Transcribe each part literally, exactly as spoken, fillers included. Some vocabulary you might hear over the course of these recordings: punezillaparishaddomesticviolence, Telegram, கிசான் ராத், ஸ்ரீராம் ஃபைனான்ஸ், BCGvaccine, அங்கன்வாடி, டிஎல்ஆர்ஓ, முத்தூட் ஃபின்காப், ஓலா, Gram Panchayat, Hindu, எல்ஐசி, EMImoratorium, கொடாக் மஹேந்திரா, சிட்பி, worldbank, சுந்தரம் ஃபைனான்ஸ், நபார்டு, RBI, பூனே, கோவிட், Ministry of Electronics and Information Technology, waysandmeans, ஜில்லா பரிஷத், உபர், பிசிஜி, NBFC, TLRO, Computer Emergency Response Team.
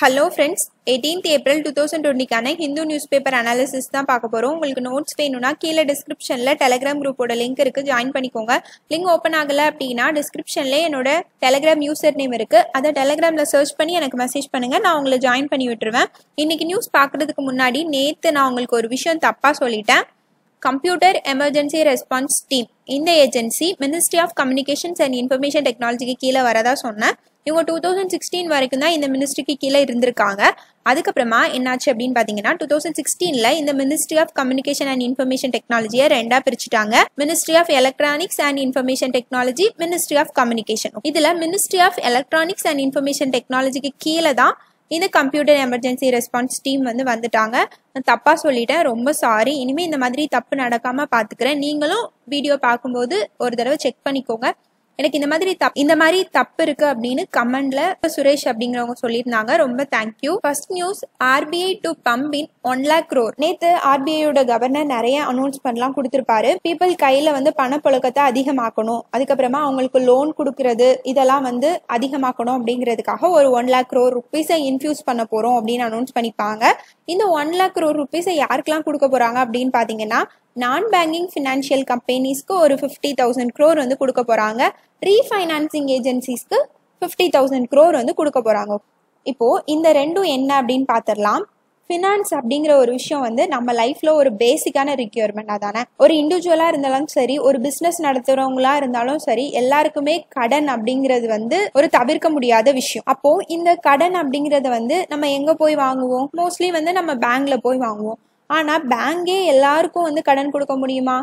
Hello friends, eighteenth April two thousand twenty கான Hindu newspaper analysis தான் பார்க்க போறோம். உங்களுக்கு நோட்ஸ் வேணும்னா கீழ descriptionல Telegram குரூப்போட லிங்க் இருக்கு, ஜாயின் பண்ணிக்கோங்க. லிங்க் ஓபன் ஆகல அப்படினா descriptionல என்னோட Telegram user name இருக்கு. அத Telegramல search பண்ணி எனக்கு மெசேஜ் பண்ணுங்க, நான் உங்களை ஜாயின் பண்ணி விட்டுருவேன். இன்னைக்கு நியூஸ் பார்க்கிறதுக்கு முன்னாடி நேத்து நான் உங்களுக்கு ஒரு விஷயம் தப்பா சொல்லிட்டேன். Computer Emergency Response Team. In the agency, Ministry of Communications and Information Technology ki keela varada sonna. Ivo twenty sixteen varaikum da indha ministry ki keela irundirukanga. Adukaprama ennachu appdin pathingena twenty sixteen la indha Ministry of Communication and Information Technology e renda pirichitaanga. Ministry of Electronics and Information Technology, Ministry of Communication. Idhila Ministry of Electronics and Information Technology ki keela da இந்த computer emergency response team வந்து வந்துட்டாங்க. நான் தப்பா சொல்லிட்டேன், ரொம்ப sorry. இனிமே இந்த மாதிரி தப்பு நடக்காம பாத்துக்கிறேன். நீங்களும் வீடியோ பார்க்கும்போது ஒரு தடவை செக் பண்ணிக்கோங்க. எனக்கு இந்த மாதிரி இந்த மாதிரி தப்பு இருக்கு அப்படின்னு கமெண்ட்ல சுரேஷ் அப்படிங்கிறவங்க சொல்லியிருந்தாங்க, ரொம்ப thank you. First news, RBI to pump in one lakh crore. நேத்து ஆர்பிஐயோட கவர்னர் நிறைய அனௌன்ஸ்மெண்ட்லாம் கொடுத்திருப்பாரு. பீப்புள் கையில வந்து பணப்புழக்கத்தை அதிகமாக்கணும், அதுக்கப்புறமா அவங்களுக்கு லோன் கொடுக்கறது இதெல்லாம் வந்து அதிகமாக்கணும் அப்படிங்கிறதுக்காக ஒரு ஒன் லேக் க்ரோர் ருபீஸை இன்ஃபியூஸ் பண்ண போறோம் அப்படின்னு அனௌன்ஸ் பண்ணிப்பாங்க. இந்த ஒன் லேக் க்ரோர் ருபீஸை யாருக்கெல்லாம் கொடுக்க போறாங்க அப்படின்னு பாத்தீங்கன்னா, நான் பேங்கிங் ஃபினான்ஷியல் கம்பெனிஸ்க்கு ஒரு ஃபிஃப்டி தௌசண்ட் க்ரோர் வந்து கொடுக்க போறாங்க, ரீஃபைனான்சிங் ஏஜென்சிஸ்க்கு ஃபிஃப்டி தௌசண்ட் க்ரோர் வந்து கொடுக்க போறாங்க. இப்போ இந்த ரெண்டும் என்ன அப்படின்னு பாத்திரலாம். ஃபினான்ஸ் அப்படிங்கிற ஒரு விஷயம் வந்து நம்ம லைஃப்ல ஒரு பேசிக்கான ரிக்யர்மெண்டா தானே, ஒரு இண்டிவிஜுவலா இருந்தாலும் சரி, ஒரு பிசினஸ் நடத்துறவங்களா இருந்தாலும் சரி, எல்லாருக்குமே கடன் அப்படிங்கிறது வந்து ஒரு தவிர்க்க முடியாத விஷயம். அப்போ இந்த கடன் அப்படிங்கறத வந்து நம்ம எங்க போய் வாங்குவோம்? மோஸ்ட்லி வந்து நம்ம பேங்க்ல போய் வாங்குவோம். ஆனா பேங்கே எல்லாருக்கும் வந்து கடன் கொடுக்க முடியுமா?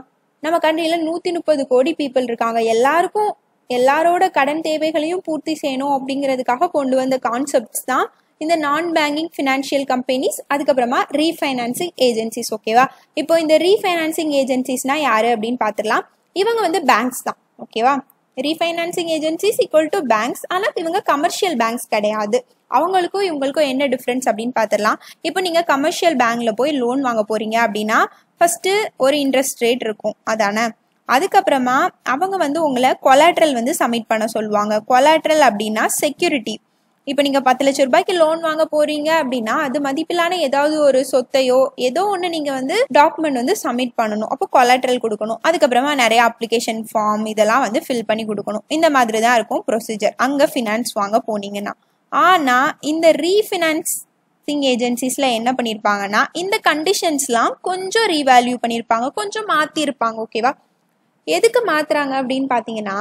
நம்ம கண்ட்ரியில நூத்தி முப்பது கோடி பீப்புள் இருக்காங்க. எல்லாருக்கும் எல்லாரோட கடன் தேவைகளையும் பூர்த்தி செய்யணும் அப்படிங்கிறதுக்காக கொண்டு வந்த கான்செப்ட்ஸ் தான் இந்த நான் பேங்கிங் ஃபினான்ஷியல் கம்பெனிஸ், அதுக்கப்புறமா ரீஃபைனான்சிங் ஏஜென்சிஸ். ஓகேவா? இப்போ இந்த ரீஃபைனான்சிங் ஏஜென்சிஸ்னா யாரு அப்படின்னு பாத்துடலாம். இவங்க வந்து பேங்க்ஸ் தான். ஓகேவா? Refinancing agencies equal to banks, ஆனா இவங்க கமர்ஷியல் பேங்க்ஸ் கிடையாது. அவங்களுக்கும் இவங்களுக்கும் என்ன டிஃப்ரென்ஸ் அப்படின்னு பாத்திரலாம். இப்போ நீங்க கமர்ஷியல் பேங்க்ல போய் லோன் வாங்க போறீங்க அப்படின்னா ஃபர்ஸ்ட் ஒரு இன்ட்ரெஸ்ட் ரேட் இருக்கும் அதானே, அதுக்கப்புறமா அவங்க வந்து உங்களை கொலாட்ரல் வந்து சப்மிட் பண்ண சொல்லுவாங்க. கொலாட்ரல் அப்படின்னா செக்யூரிட்டி. இப்போ நீங்க பத்து லட்சம் ரூபாய்க்கு லோன் வாங்க போறீங்க அப்படின்னா அது மதிப்பிலான ஏதாவது ஒரு சொத்தையோ ஏதோ ஒன்று நீங்க வந்து டாக்குமெண்ட் வந்து சப்மிட் பண்ணணும், அப்போ கொலாட்ரல் கொடுக்கணும். அதுக்கப்புறமா நிறைய அப்ளிகேஷன் ஃபார்ம் இதெல்லாம் வந்து ஃபில் பண்ணி கொடுக்கணும். இந்த மாதிரி தான் இருக்கும் ப்ரொசீஜர் அங்க ஃபினான்ஸ் வாங்க போனீங்கன்னா. ஆனா இந்த ரீஃபினான்சிங் ஏஜென்சிஸ்ல என்ன பண்ணிருப்பாங்கன்னா, இந்த கண்டிஷன்ஸ்லாம் கொஞ்சம் ரீவேல்யூ பண்ணிருப்பாங்க, கொஞ்சம் மாத்தி இருப்பாங்க. ஓகேவா? எதுக்கு மாத்துறாங்க அப்படின்னு பாத்தீங்கன்னா,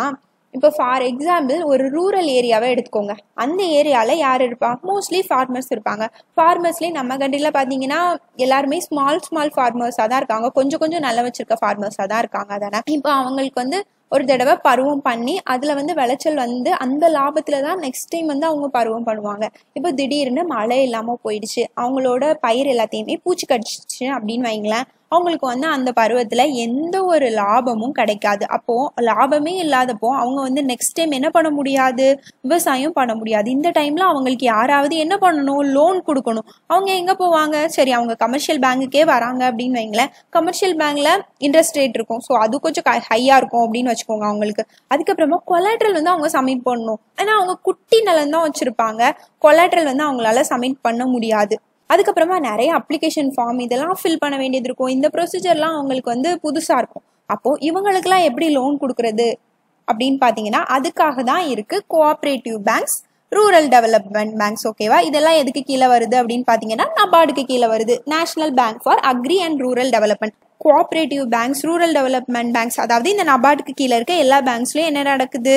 இப்போ ஃபார் எக்ஸாம்பிள் ஒரு ரூரல் ஏரியாவை எடுத்துக்கோங்க. அந்த ஏரியால யார் இருப்பா? மோஸ்ட்லி ஃபார்மர்ஸ் இருப்பாங்க. ஃபார்மர்ஸ்லயே நம்ம கண்ட்ரில பாத்தீங்கன்னா எல்லாருமே ஸ்மால் ஸ்மால் ஃபார்மர்ஸா தான் இருக்காங்க, கொஞ்சம் கொஞ்சம் நல்ல வச்சிருக்க ஃபார்மர்ஸா தான் இருக்காங்க அதானே. இப்போ அவங்களுக்கு வந்து ஒரு தடவை பருவம் பண்ணி அதுல வந்து விளைச்சல் வந்து அந்த லாபத்துலதான் நெக்ஸ்ட் டைம் வந்து அவங்க பருவம் பண்ணுவாங்க. இப்போ திடீர்னு மழை இல்லாம போயிடுச்சு, அவங்களோட பயிர் எல்லாத்தையுமே பூச்சி கடிச்சிச்சு அப்படின்னு வைங்களேன், அவங்களுக்கு வந்து அந்த பருவத்துல எந்த ஒரு லாபமும் கிடைக்காது. அப்போ லாபமே இல்லாதப்போ அவங்க வந்து நெக்ஸ்ட் டைம் என்ன பண்ண முடியாது, விவசாயம் பண்ண முடியாது. இந்த டைம்ல அவங்களுக்கு யாராவது என்ன பண்ணணும், லோன் கொடுக்கணும். அவங்க எங்க போவாங்க? சரி, அவங்க கமர்ஷியல் பேங்குக்கே வராங்க அப்படின்னு வைங்களேன், கமர்ஷியல் பேங்க்ல இன்ட்ரெஸ்ட் ரேட் இருக்கும், ஸோ அது கொஞ்சம் ஹையா இருக்கும் அப்படின்னு வச்சுக்கோங்க அவங்களுக்கு. அதுக்கப்புறமா கொலாட்ரல் வந்து அவங்க சப்மிட் பண்ணணும், ஏன்னா அவங்க குட்டி நிலம் தான் வச்சிருப்பாங்க, கொலாட்ரல் வந்து அவங்களால சப்மிட் பண்ண முடியாது. அதுக்கப்புறமா நிறைய அப்ளிகேஷன் ஃபார்ம் இதெல்லாம் ஃபில் பண்ண வேண்டியது இருக்கும். இந்த ப்ரொசீஜர்லாம் அவங்களுக்கு வந்து புதுசா இருக்கும். அப்போ இவங்களுக்குலாம் எப்படி லோன் கொடுக்கறது அப்படின்னு பாத்தீங்கன்னா, அதுக்காக தான் இருக்கு cooperative banks, rural development banks. ஓகேவா? இதெல்லாம் எதுக்கு கீழே வருது அப்படின்னு பாத்தீங்கன்னா, நபார்டுக்கு கீழே வருது, national bank for agri and rural development. Cooperative banks, rural development banks, அதாவது இந்த நபார்டுக்கு கீழே இருக்க எல்லா பேங்க்ஸ்லயும் என்ன நடக்குது,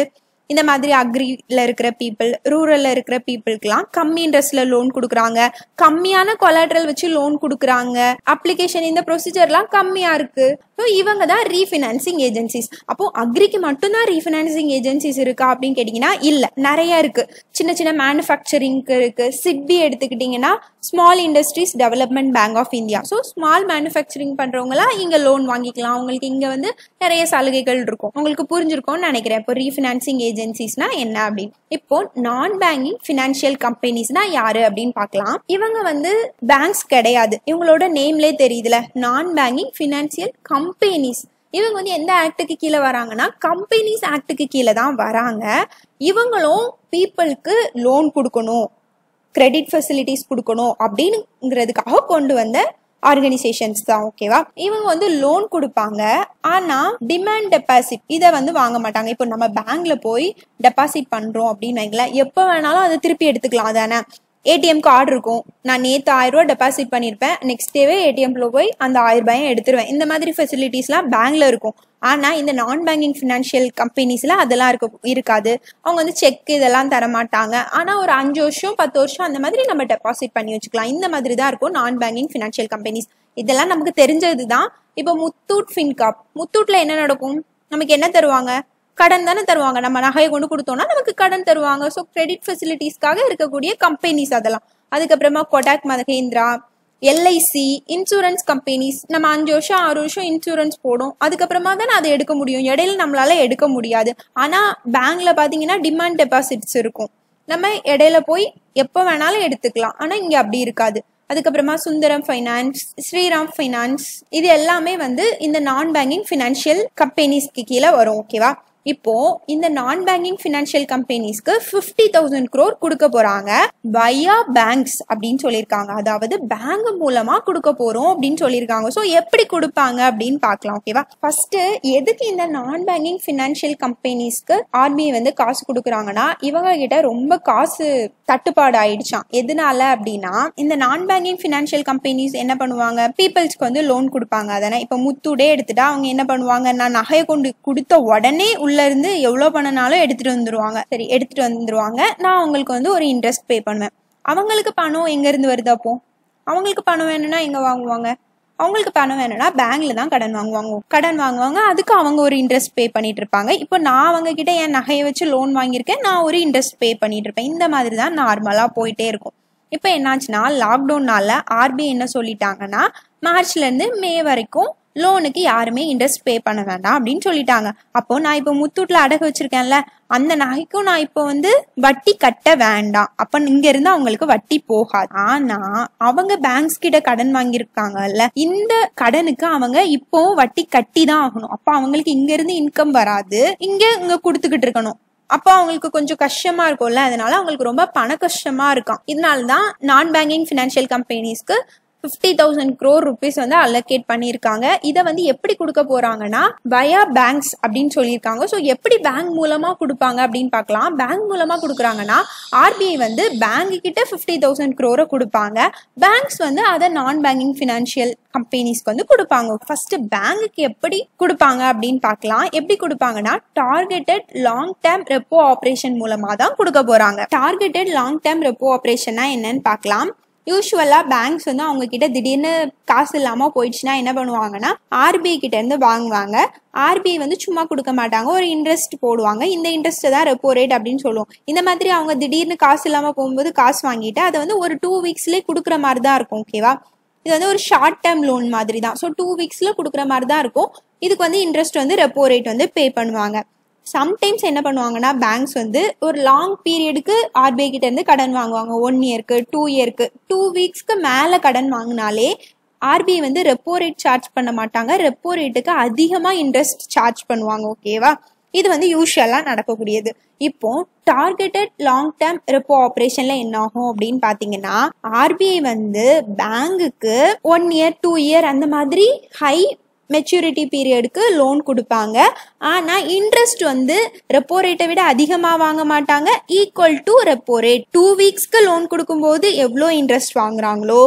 இந்த மாதிரி அக்ரில இருக்கிற பீப்புள், ரூரல்ல இருக்கிற பீப்புளுக்குலாம் கம்மி இன்ட்ரெஸ்ட்ல லோன் கொடுக்குறாங்க, கம்மியான கொலாட்ரல் வச்சு லோன் கொடுக்குறாங்க, அப்ளிகேஷன் இந்த ப்ரொசீஜர்லாம் கம்மியா இருக்கு. ஸோ இவங்க தான் ரீஃபினான்சிங் ஏஜென்சிஸ். அப்போ அக்ரிக்கு மட்டும்தான் ரீஃபினான்சிங் ஏஜென்சிஸ் இருக்கா அப்படின்னு கேட்டீங்கன்னா இல்ல, நிறைய இருக்கு. சின்ன சின்ன மேனுஃபேக்சரிங்க்கு இருக்கு. சிட்பி எடுத்துக்கிட்டீங்கன்னா small industries development bank of India. So small manufacturing பண்றவங்களாம் இங்க லோன் வாங்கிக்கலாம், அவங்களுக்கு இங்க வந்து நிறைய சலுகைகள் இருக்கும். உங்களுக்கு புரிஞ்சிருக்கும்னு நினைக்கிறேன் இப்போ ரீஃபினான்சிங் ஏஜென்சிஸ்னா என்ன அப்படின்னு. இப்போ நான் பேங்கிங் ஃபினான்ஷியல் கம்பெனிஸ்னா யாரு அப்படின்னு பார்க்கலாம். இவங்க வந்து பேங்க்ஸ் கிடையாது, இவங்களோட நேம்லேயே தெரியுதுல, நான் பேங்கிங் ஃபினான்ஷியல் கம்பெனிஸ். இவங்க வந்து எந்த ஆக்டுக்கு கீழே வராங்கன்னா, கம்பெனிஸ் ஆக்டுக்கு கீழே தான் வராங்க. இவங்களும் பீப்புளுக்கு லோன் கொடுக்கணும், credit facilities kudukono abdingiradhukaga kondu vanda organizations தான் ஓகேவா. இவங்க வந்து லோன் கொடுப்பாங்க, ஆனா டிமாண்ட் டெபாசிட் இதை வந்து வாங்க மாட்டாங்க. இப்போ நம்ம பேங்க்ல போய் டெபாசிட் பண்றோம் அப்படின்னு எப்ப வேணாலும் அதை திருப்பி எடுத்துக்கலாம் தானே. ஏடிஎம் கார்டு இருக்கும், நான் நேற்று ஆயிரம் ரூபாய் டெபாசிட் பண்ணியிருப்பேன், நெக்ஸ்ட் டேவே ஏடிஎம்ல போய் அந்த ஆயிரம் ரூபாயும் எடுத்துருவேன். இந்த மாதிரி ஃபெசிலிட்டிஸ்லாம் பேங்க்ல இருக்கும். ஆனால் இந்த நான் பேங்கிங் ஃபினான்ஷியல் கம்பெனிஸ்லாம் அதெல்லாம் இருக்க இருக்காது. அவங்க வந்து செக் இதெல்லாம் தரமாட்டாங்க. ஆனால் ஒரு அஞ்சு வருஷம் பத்து வருஷம் அந்த மாதிரி நம்ம டெபாசிட் பண்ணி வச்சுக்கலாம். இந்த மாதிரி தான் இருக்கும் நான் பேங்கிங் ஃபினான்ஷியல் கம்பெனிஸ். இதெல்லாம் நமக்கு தெரிஞ்சது தான். இப்போ முத்தூட் ஃபின்காப், முத்தூட்ல என்ன நடக்கும், நமக்கு என்ன தருவாங்க, கடன் தானே தருவாங்க. நம்ம நகையை கொண்டு கொடுத்தோம்னா நமக்கு கடன் தருவாங்க. ஸோ கிரெடிட் ஃபெசிலிட்டிஸ்க்காக இருக்கக்கூடிய கம்பெனிஸ் அதெல்லாம். அதுக்கப்புறமா கொடாக் மஹேந்திரா, எல்ஐசி, insurance companies. நம்ம அஞ்சு வருஷம் ஆறு வருஷம் இன்சூரன்ஸ் போடும், அதுக்கப்புறமா தானே அதை எடுக்க முடியும். இடையில நம்மளால எடுக்க முடியாது. ஆனால் பேங்க்ல பார்த்தீங்கன்னா டிமாண்ட் டெபாசிட்ஸ் இருக்கும், நம்ம இடையில போய் எப்போ வேணாலும் எடுத்துக்கலாம். ஆனால் இங்கே அப்படி இருக்காது. அதுக்கப்புறமா சுந்தரம் ஃபைனான்ஸ், ஸ்ரீராம் ஃபைனான்ஸ், இது எல்லாமே வந்து இந்த நான் பேங்கிங் ஃபினான்ஷியல் கம்பெனிஸ்க்கு கீழே வரும் ஓகேவா. இப்போ இந்த நான் பேங்கிங் ஃபினான்ஷியல் கம்பெனிஸ்க்கு பிப்டி தௌசண்ட் குரோர் கொடுக்க போறாங்க பையா பேங்க்ஸ் அப்படின்னு சொல்லியிருக்காங்க. அதாவது பேங்க் மூலமா கொடுக்க போறோம் அப்படின்னு சொல்லியிருக்காங்க. ஸோ எப்படி கொடுப்பாங்க அப்படின்னு பார்க்கலாம் ஓகேவா. ஃபர்ஸ்ட் எதுக்கு இந்த நான் பேங்கிங் ஃபினான்ஷியல் கம்பெனிஸ்க்கு ஆர்பிஐ வந்து காசு கொடுக்குறாங்கன்னா, இவங்க கிட்ட ரொம்ப காசு தட்டுப்பாடு ஆயிடுச்சான். எதனால அப்படின்னா இந்த நான் பேங்கிங் ஃபினான்ஷியல் கம்பெனிஸ் என்ன பண்ணுவாங்க, பீப்புள்ஸ்க்கு வந்து லோன் கொடுப்பாங்க அதானே. இப்போ முத்தூடே எடுத்துட்டா அவங்க என்ன பண்ணுவாங்க, நான் நகையை கொண்டு கொடுத்த உடனே உள்ள இருந்து எவ்வளவு பணம்னாலும் எடுத்துட்டு வந்துருவாங்க. சரி எடுத்துட்டு வந்துருவாங்க, நான் அவங்களுக்கு வந்து ஒரு இன்ட்ரெஸ்ட் பே பண்ணுவேன். அவங்களுக்கு பணம் எங்க இருந்து வருது, அப்போ அவங்களுக்கு பணம் வேணும்னா எங்க வாங்குவாங்க, அவங்களுக்கு பணம் வேணும்னா பேங்க்ல தான் கடன் வாங்குவாங்க. கடன் வாங்குவாங்க, அதுக்கு அவங்க ஒரு இன்ட்ரெஸ்ட் பே பண்ணிட்டு இருப்பாங்க. இப்போ நான் அவங்க கிட்ட என் நகையை வச்சு லோன் வாங்கியிருக்கேன், நான் ஒரு இன்ட்ரெஸ்ட் பே பண்ணிட்டு இருப்பேன். இந்த மாதிரி தான் நார்மலா போயிட்டே இருக்கும். இப்போ என்னாச்சுன்னா லாக்டவுன்னால ஆர்பிஐ என்ன சொல்லிட்டாங்கன்னா, மார்ச்ல இருந்து மே வரைக்கும் லோனுக்கு யாருமே இன்ட்ரெஸ்ட் பே பண்ண வேண்டாம் அப்படின்னு சொல்லிட்டாங்க. அப்போ நான் இப்போ முத்தூட்ல அடகு வச்சிருக்கேன்ல, அந்த நகைக்கும் நான் இப்போ வந்து வட்டி கட்ட வேண்டாம். அப்ப இங்க இருந்து அவங்களுக்கு வட்டி போகாது. ஆனா அவங்க பேங்க்ஸ் கிட்ட கடன் வாங்கியிருக்காங்கல்ல, இந்த கடனுக்கு அவங்க இப்போ வட்டி கட்டி தான் ஆகணும். அப்ப அவங்களுக்கு இங்க இருந்து இன்கம் வராது, இங்க இங்க கொடுத்துக்கிட்டு இருக்கணும். அப்போ அவங்களுக்கு கொஞ்சம் கஷ்டமா இருக்கும்ல, அதனால அவங்களுக்கு ரொம்ப பண கஷ்டமா இருக்கும். இதனால்தான் நான் பேங்கிங் ஃபினான்ஷியல் கம்பெனிஸ்க்கு ஃபிஃப்டி தௌசண்ட் க்ரோர் ருபீஸ் வந்து அலோகேட் பண்ணியிருக்காங்க. இதை வந்து எப்படி கொடுக்க போறாங்கன்னா பயா பேங்க்ஸ் அப்படின்னு சொல்லியிருக்காங்க. ஸோ எப்படி பேங்க் மூலமா கொடுப்பாங்க அப்படின்னு பார்க்கலாம். பேங்க் மூலமா கொடுக்குறாங்கன்னா ஆர்பிஐ வந்து பேங்க் கிட்ட ஃபிஃப்டி தௌசண்ட் க்ரோரை கொடுப்பாங்க, பேங்க்ஸ் வந்து அதை நான் பேங்கிங் ஃபினான்ஷியல் கம்பெனிஸ்க்கு வந்து கொடுப்பாங்க. ஃபர்ஸ்ட் பேங்க்கு எப்படி கொடுப்பாங்க அப்படின்னு பார்க்கலாம். எப்படி கொடுப்பாங்கன்னா targeted long term repo operation மூலமா தான் கொடுக்க போறாங்க. டார்கெட்டட் லாங் டேர்ம் ரெப்போ ஆப்ரேஷன்னா என்னன்னு பார்க்கலாம். யூஸ்வலாக பேங்க்ஸ் வந்து அவங்க கிட்ட திடீர்னு காசு இல்லாமல் போயிடுச்சுன்னா என்ன பண்ணுவாங்கன்னா ஆர்பிஐ கிட்ட இருந்து வாங்குவாங்க. ஆர்பிஐ வந்து சும்மா கொடுக்க மாட்டாங்க, ஒரு இன்ட்ரெஸ்ட் போடுவாங்க. இந்த இன்ட்ரெஸ்ட் தான் ரெப்போ ரேட் அப்படின்னு சொல்லுவோம். இந்த மாதிரி அவங்க திடீர்னு காசு இல்லாமல் போகும்போது காசு வாங்கிட்டு அதை வந்து ஒரு டூ வீக்ஸ்லேயே கொடுக்குற மாதிரி தான் இருக்கும் ஓகேவா. இது வந்து ஒரு ஷார்ட் டேர்ம் லோன் மாதிரி தான். ஸோ டூ வீக்ஸில் கொடுக்குற மாதிரி தான் இருக்கும். இதுக்கு வந்து இன்ட்ரெஸ்ட் வந்து ரெப்போ ரேட் வந்து பே பண்ணுவாங்க. சம்டைம்ஸ் என்ன பண்ணுவாங்கன்னா பேங்க்ஸ் வந்து ஒரு லாங் பீரியடுக்கு ஆர்பிஐ கிட்ட இருந்து கடன் வாங்குவாங்க. ஒன் இயருக்கு, டூ இயருக்கு, டூ வீக்ஸ்க்கு மேலே கடன் வாங்கினாலே ஆர்பிஐ வந்து ரெப்போ ரேட் சார்ஜ் பண்ண மாட்டாங்க, ரெப்போ ரேட்டுக்கு அதிகமாக இன்ட்ரெஸ்ட் சார்ஜ் பண்ணுவாங்க ஓகேவா. இது வந்து யூஸ்வலாக நடக்கக்கூடியது. இப்போ டார்கெட்டட் லாங் டேர்ம் ரெப்போ ஆப்ரேஷன்ல என்ன ஆகும் அப்படின்னு பார்த்தீங்கன்னா ஆர்பிஐ வந்து பேங்குக்கு ஒன் இயர் டூ இயர் அந்த மாதிரி ஹை மெச்சூரிட்டி பீரியடுக்கு லோன் கொடுப்பாங்க. ஆனால் இன்ட்ரெஸ்ட் வந்து ரெப்போ ரேட்டை விட அதிகமாக வாங்க மாட்டாங்க, equal to repo rate. Two வீக்ஸ்க்கு லோன் கொடுக்கும்போது எவ்வளோ இன்ட்ரெஸ்ட் வாங்குறாங்களோ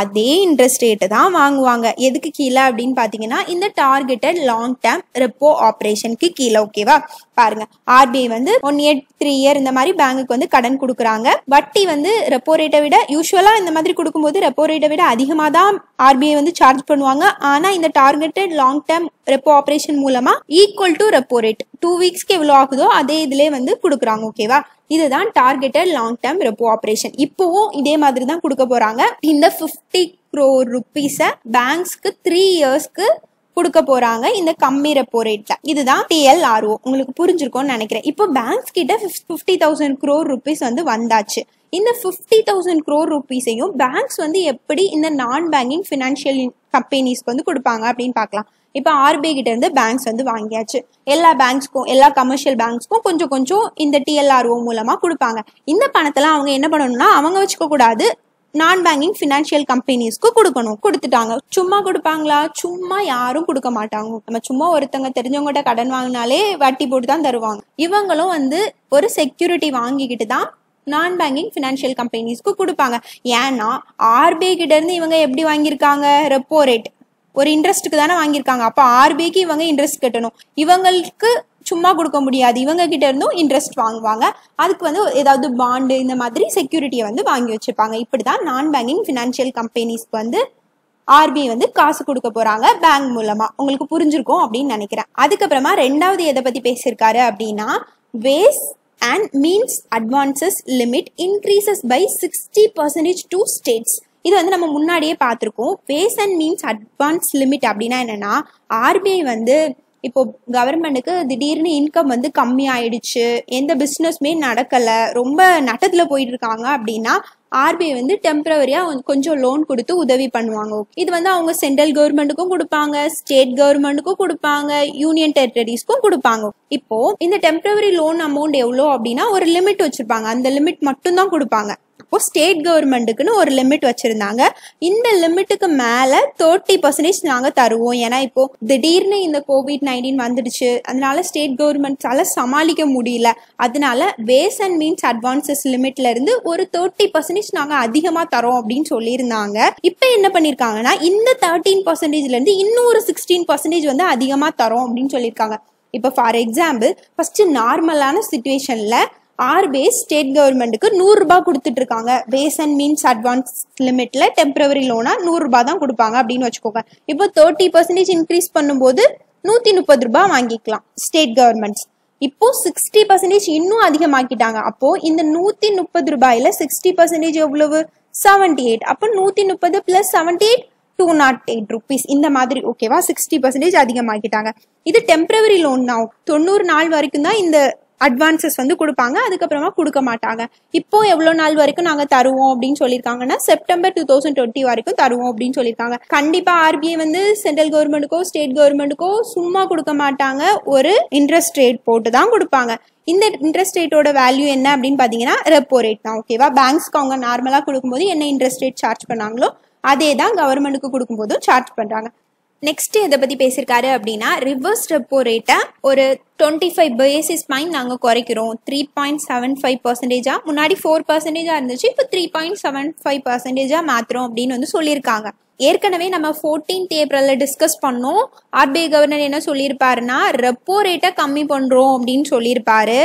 அதே இன்ட்ரெஸ்ட் ரேட்டை தான் வாங்குவாங்க. எதுக்கு கீழே அப்படின்னு பார்த்தீங்கன்னா இந்த டார்கெட்டட் லாங் டேர்ம் ரெப்போ ஆப்ரேஷனுக்கு கீழே ஓகேவா. பாருங்க ஆர்பிஐ வந்து ஒன் இயர் த்ரீ இயர் இந்த மாதிரி பேங்குக்கு வந்து கடன் கொடுக்குறாங்க. வட்டி வந்து ரெப்போ ரேட்டை விட யூஸ்வலாக இந்த மாதிரி கொடுக்கும்போது ரெப்போ ரேட்டை விட அதிகமாக தான் ஆர்பிஐ வந்து சார்ஜ் பண்ணுவாங்க. ஆனால் இந்த targeted long term repo operation மூலமா equal to repo rate, two வீக்ஸ்க்கு எவ்வளோ ஆகுதோ அதே இதுல வந்து கொடுக்குறாங்க ஓகேவா. இதுதான் targeted long term repo operation. இப்போவும் இதே மாதிரி தான் கொடுக்க போறாங்க. இந்த ஃபிஃப்டி க்ரோர் ருபீஸை பேங்க்ஸ்க்கு த்ரீ இயர்ஸ்க்கு கொடுக்க போறாங்க இந்த கம்மி ரெப்போ ரேட்ல. இதுதான் டிஎல்ஆர்ஓ, உங்களுக்கு புரிஞ்சிருக்கும்னு நினைக்கிறேன். இப்போ பேங்க்ஸ் கிட்ட ஃபிஃப்டி தௌசண்ட் க்ரோர் ருபீஸ் வந்து வந்தாச்சு. இந்த ஃபிஃப்டி தௌசண்ட் க்ரோர் ருபீஸையும் பேங்க்ஸ் வந்து எப்படி இந்த நான் பேங்கிங் ஃபினான்ஷியல் கம்பெனிஸ்க்கு வந்து கொடுப்பாங்க அப்படின்னு பார்க்கலாம். இப்போ R B I கிட்ட இருந்து banks வந்து வாங்கியாச்சு. எல்லா பேங்க்ஸ்க்கும், எல்லா கமர்ஷியல் பேங்க்ஸ்க்கும் கொஞ்சம் கொஞ்சம் இந்த T L R O மூலமா கொடுப்பாங்க. இந்த பணத்தெல்லாம் அவங்க என்ன பண்ணணும்னா அவங்க வச்சுக்க கூடாது, நான் பேங்கிங் ஃபினான்ஷியல் கம்பெனிஸ்க்கு கொடுக்கணும். கொடுத்துட்டாங்க. சும்மா கொடுப்பாங்களா? சும்மா யாரும் கொடுக்க மாட்டாங்க. நம்ம சும்மா ஒருத்தங்க தெரிஞ்சவங்ககிட்ட கடன் வாங்கினாலே வட்டி போட்டு தான் தருவாங்க. இவங்களும் வந்து ஒரு செக்யூரிட்டி வாங்கிக்கிட்டு தான் நான் பேங்கிங் ஃபினான்ஷியல் கம்பெனிஸ்க்கு கொடுப்பாங்க. ஏன்னா ஆர்பிஐ கிட்ட இருந்து இவங்க எப்படி வாங்கியிருக்காங்க, ரெப்போ ரேட் ஒரு இன்ட்ரெஸ்ட்டுக்கு தானே வாங்கியிருக்காங்க. அப்போ ஆர்பிஐக்கு இவங்க இன்ட்ரெஸ்ட் கட்டணும். இவங்களுக்கு சும்மா கொடுக்க முடியாது, இவங்க கிட்ட இருந்தும் இன்ட்ரெஸ்ட் வாங்குவாங்க. அதுக்கு வந்து ஏதாவது பாண்டு இந்த மாதிரி செக்யூரிட்டியை வந்து வாங்கி வச்சுப்பாங்க. இப்படிதான் நான் பேங்கிங் ஃபினான்ஷியல் கம்பெனிஸ்க்கு வந்து R B I வந்து காசு கொடுக்க போறாங்க பேங்க் மூலமா. உங்களுக்கு புரிஞ்சிருக்கும் அப்படின்னு நினைக்கிறேன். அதுக்கப்புறமா ரெண்டாவது எதை பத்தி பேசியிருக்காரு அப்படின்னா, ways and means advances limit increases by sixty percent to states. இது வந்து நம்ம முன்னாடியே பார்த்துருக்கோம். Ways and Means Advance limit அப்படின்னா என்னன்னா, R B I வந்து இப்போ கவர்மெண்ட்டுக்கு திடீர்னு இன்கம் வந்து கம்மி ஆயிடுச்சு, எந்த பிஸ்னஸ்மே நடக்கலை, ரொம்ப நட்டத்தில் போயிட்டு இருக்காங்க அப்படின்னா R B I வந்து டெம்பரவரியாக கொஞ்சம் லோன் கொடுத்து உதவி பண்ணுவாங்க. இது வந்து அவங்க சென்ட்ரல் கவர்மெண்ட்டுக்கும் கொடுப்பாங்க, ஸ்டேட் கவர்மெண்ட்டுக்கும் கொடுப்பாங்க, யூனியன் டெரிட்டரிஸ்க்கும் கொடுப்பாங்க. இப்போ இந்த டெம்பரவரி லோன் அமௌண்ட் எவ்வளோ அப்படின்னா ஒரு லிமிட் வச்சிருப்பாங்க, அந்த லிமிட் மட்டும்தான் கொடுப்பாங்க. அப்போ ஸ்டேட் கவர்மெண்ட்டுக்குன்னு ஒரு லிமிட் வச்சிருந்தாங்க. இந்த லிமிட்டுக்கு மேல தேர்ட்டி பர்சன்டேஜ் நாங்க தருவோம். ஏன்னா இப்போ திடீர்னு இந்த கோவிட் நைன்டீன் வந்துடுச்சு, அதனால ஸ்டேட் கவர்மெண்ட்ஸால சமாளிக்க முடியல. அதனால வேஸ் அண்ட் மீன்ஸ் அட்வான்சஸ் லிமிட்ல இருந்து ஒரு தேர்ட்டி பர்சன்டேஜ் நாங்க அதிகமா தரோம் அப்படின்னு சொல்லியிருந்தாங்க. இப்ப என்ன பண்ணிருக்காங்கன்னா இந்த தேர்ட்டீன் பர்சன்டேஜ்ல இருந்து இன்னொரு சிக்ஸ்டீன் பர்சன்டேஜ் வந்து அதிகமா தரோம் அப்படின்னு சொல்லியிருக்காங்க. இப்போ ஃபார் எக்ஸாம்பிள் ஃபர்ஸ்ட் நார்மலான சுச்சுவேஷன்ல R B I ஸ்டேட் கவர்மெண்ட்டுக்கு நூறு ரூபாய் கொடுத்துட்டு இருக்காங்க. வேஸ் அண்ட் மீன்ஸ் அட்வான்ஸ் லிமிட்ல டெம்பரவரி லோனா நூறு ரூபாய் தான் கொடுப்பாங்க அப்படின்னு வச்சுக்கோங்க. இப்போ தேர்ட்டி பர்சன்டேஜ் இன்க்ரீஸ் பண்ணும்போது நூத்தி முப்பது ரூபாய் வாங்கிக்கலாம் ஸ்டேட் கவர்மெண்ட்ஸ். இப்போ சிக்ஸ்டி பர்சன்டேஜ் இன்னும் அதிகமாக்கிட்டாங்க. அப்போ இந்த நூத்தி முப்பது ரூபாயில சிக்ஸ்டி பர்சன்டேஜ் எவ்வளவு? Seventy eight. அப்போ நூத்தி முப்பது plus seventy eight two nought eight rupees இந்த மாதிரி. ஓகேவா, சிக்ஸ்டி பர்சன்டேஜ் அதிகமாக்கிட்டாங்க. இது டெம்பரவரி லோன் தான், தொண்ணூறு நாள் வரைக்கும் தான் இந்த அட்வான்சஸ் வந்து கொடுப்பாங்க, அதுக்கப்புறமா கொடுக்க மாட்டாங்க. இப்போ எவ்வளோ நாள் வரைக்கும் நாங்கள் தருவோம் அப்படின்னு சொல்லியிருக்காங்கன்னா செப்டம்பர் டூ தௌசண்ட் டுவெண்ட்டி வரைக்கும் தருவோம் அப்படின்னு சொல்லியிருக்காங்க. கண்டிப்பாக ஆர்பிஐ வந்து சென்ட்ரல் கவர்மெண்ட்டுக்கோ ஸ்டேட் கவர்மெண்ட்டுக்கோ சும்மா கொடுக்க மாட்டாங்க, ஒரு இன்ட்ரெஸ்ட் ரேட் போட்டு தான் கொடுப்பாங்க. இந்த இன்ட்ரெஸ்ட் ரேட்டோட வேல்யூ என்ன அப்படின்னு பார்த்தீங்கன்னா ரெப்போ ரேட் தான். ஓகேவா, பேங்க்ஸ்க்கு அவங்க நார்மலாக கொடுக்கும்போது என்ன இன்ட்ரெஸ்ட் ரேட் சார்ஜ் பண்ணாங்களோ அதே தான் கவர்மெண்ட்டுக்கு கொடுக்கும்போதும் சார்ஜ் பண்ணுறாங்க. நெக்ஸ்ட் இதை பற்றி பேசியிருக்காரு அப்படின்னா, ரிவர்ஸ் ரெப்போ ரேட்டை ஒரு டுவெண்ட்டி ஃபைவ் பேசிஸ் பாயிண்ட் நாங்கள் குறைக்கிறோம். த்ரீ பாயிண்ட் செவன் ஃபைவ் பர்சன்டேஜாக முன்னாடி ஃபோர் பர்சன்டேஜாக இருந்துச்சு, இப்போ த்ரீ பாயிண்ட் செவன் ஃபைவ் பர்சன்டேஜாக மாத்திரம் அப்படின்னு வந்து சொல்லியிருக்காங்க. ஏற்கனவே நம்ம ஃபோர்டீன்த் ஏப்ரலில் டிஸ்கஸ் பண்ணோம். ஆர்பிஐ கவர்னர் என்ன சொல்லியிருப்பாருன்னா ரெப்போ ரேட்டை கம்மி பண்ணுறோம் அப்படின்னு சொல்லியிருப்பாரு.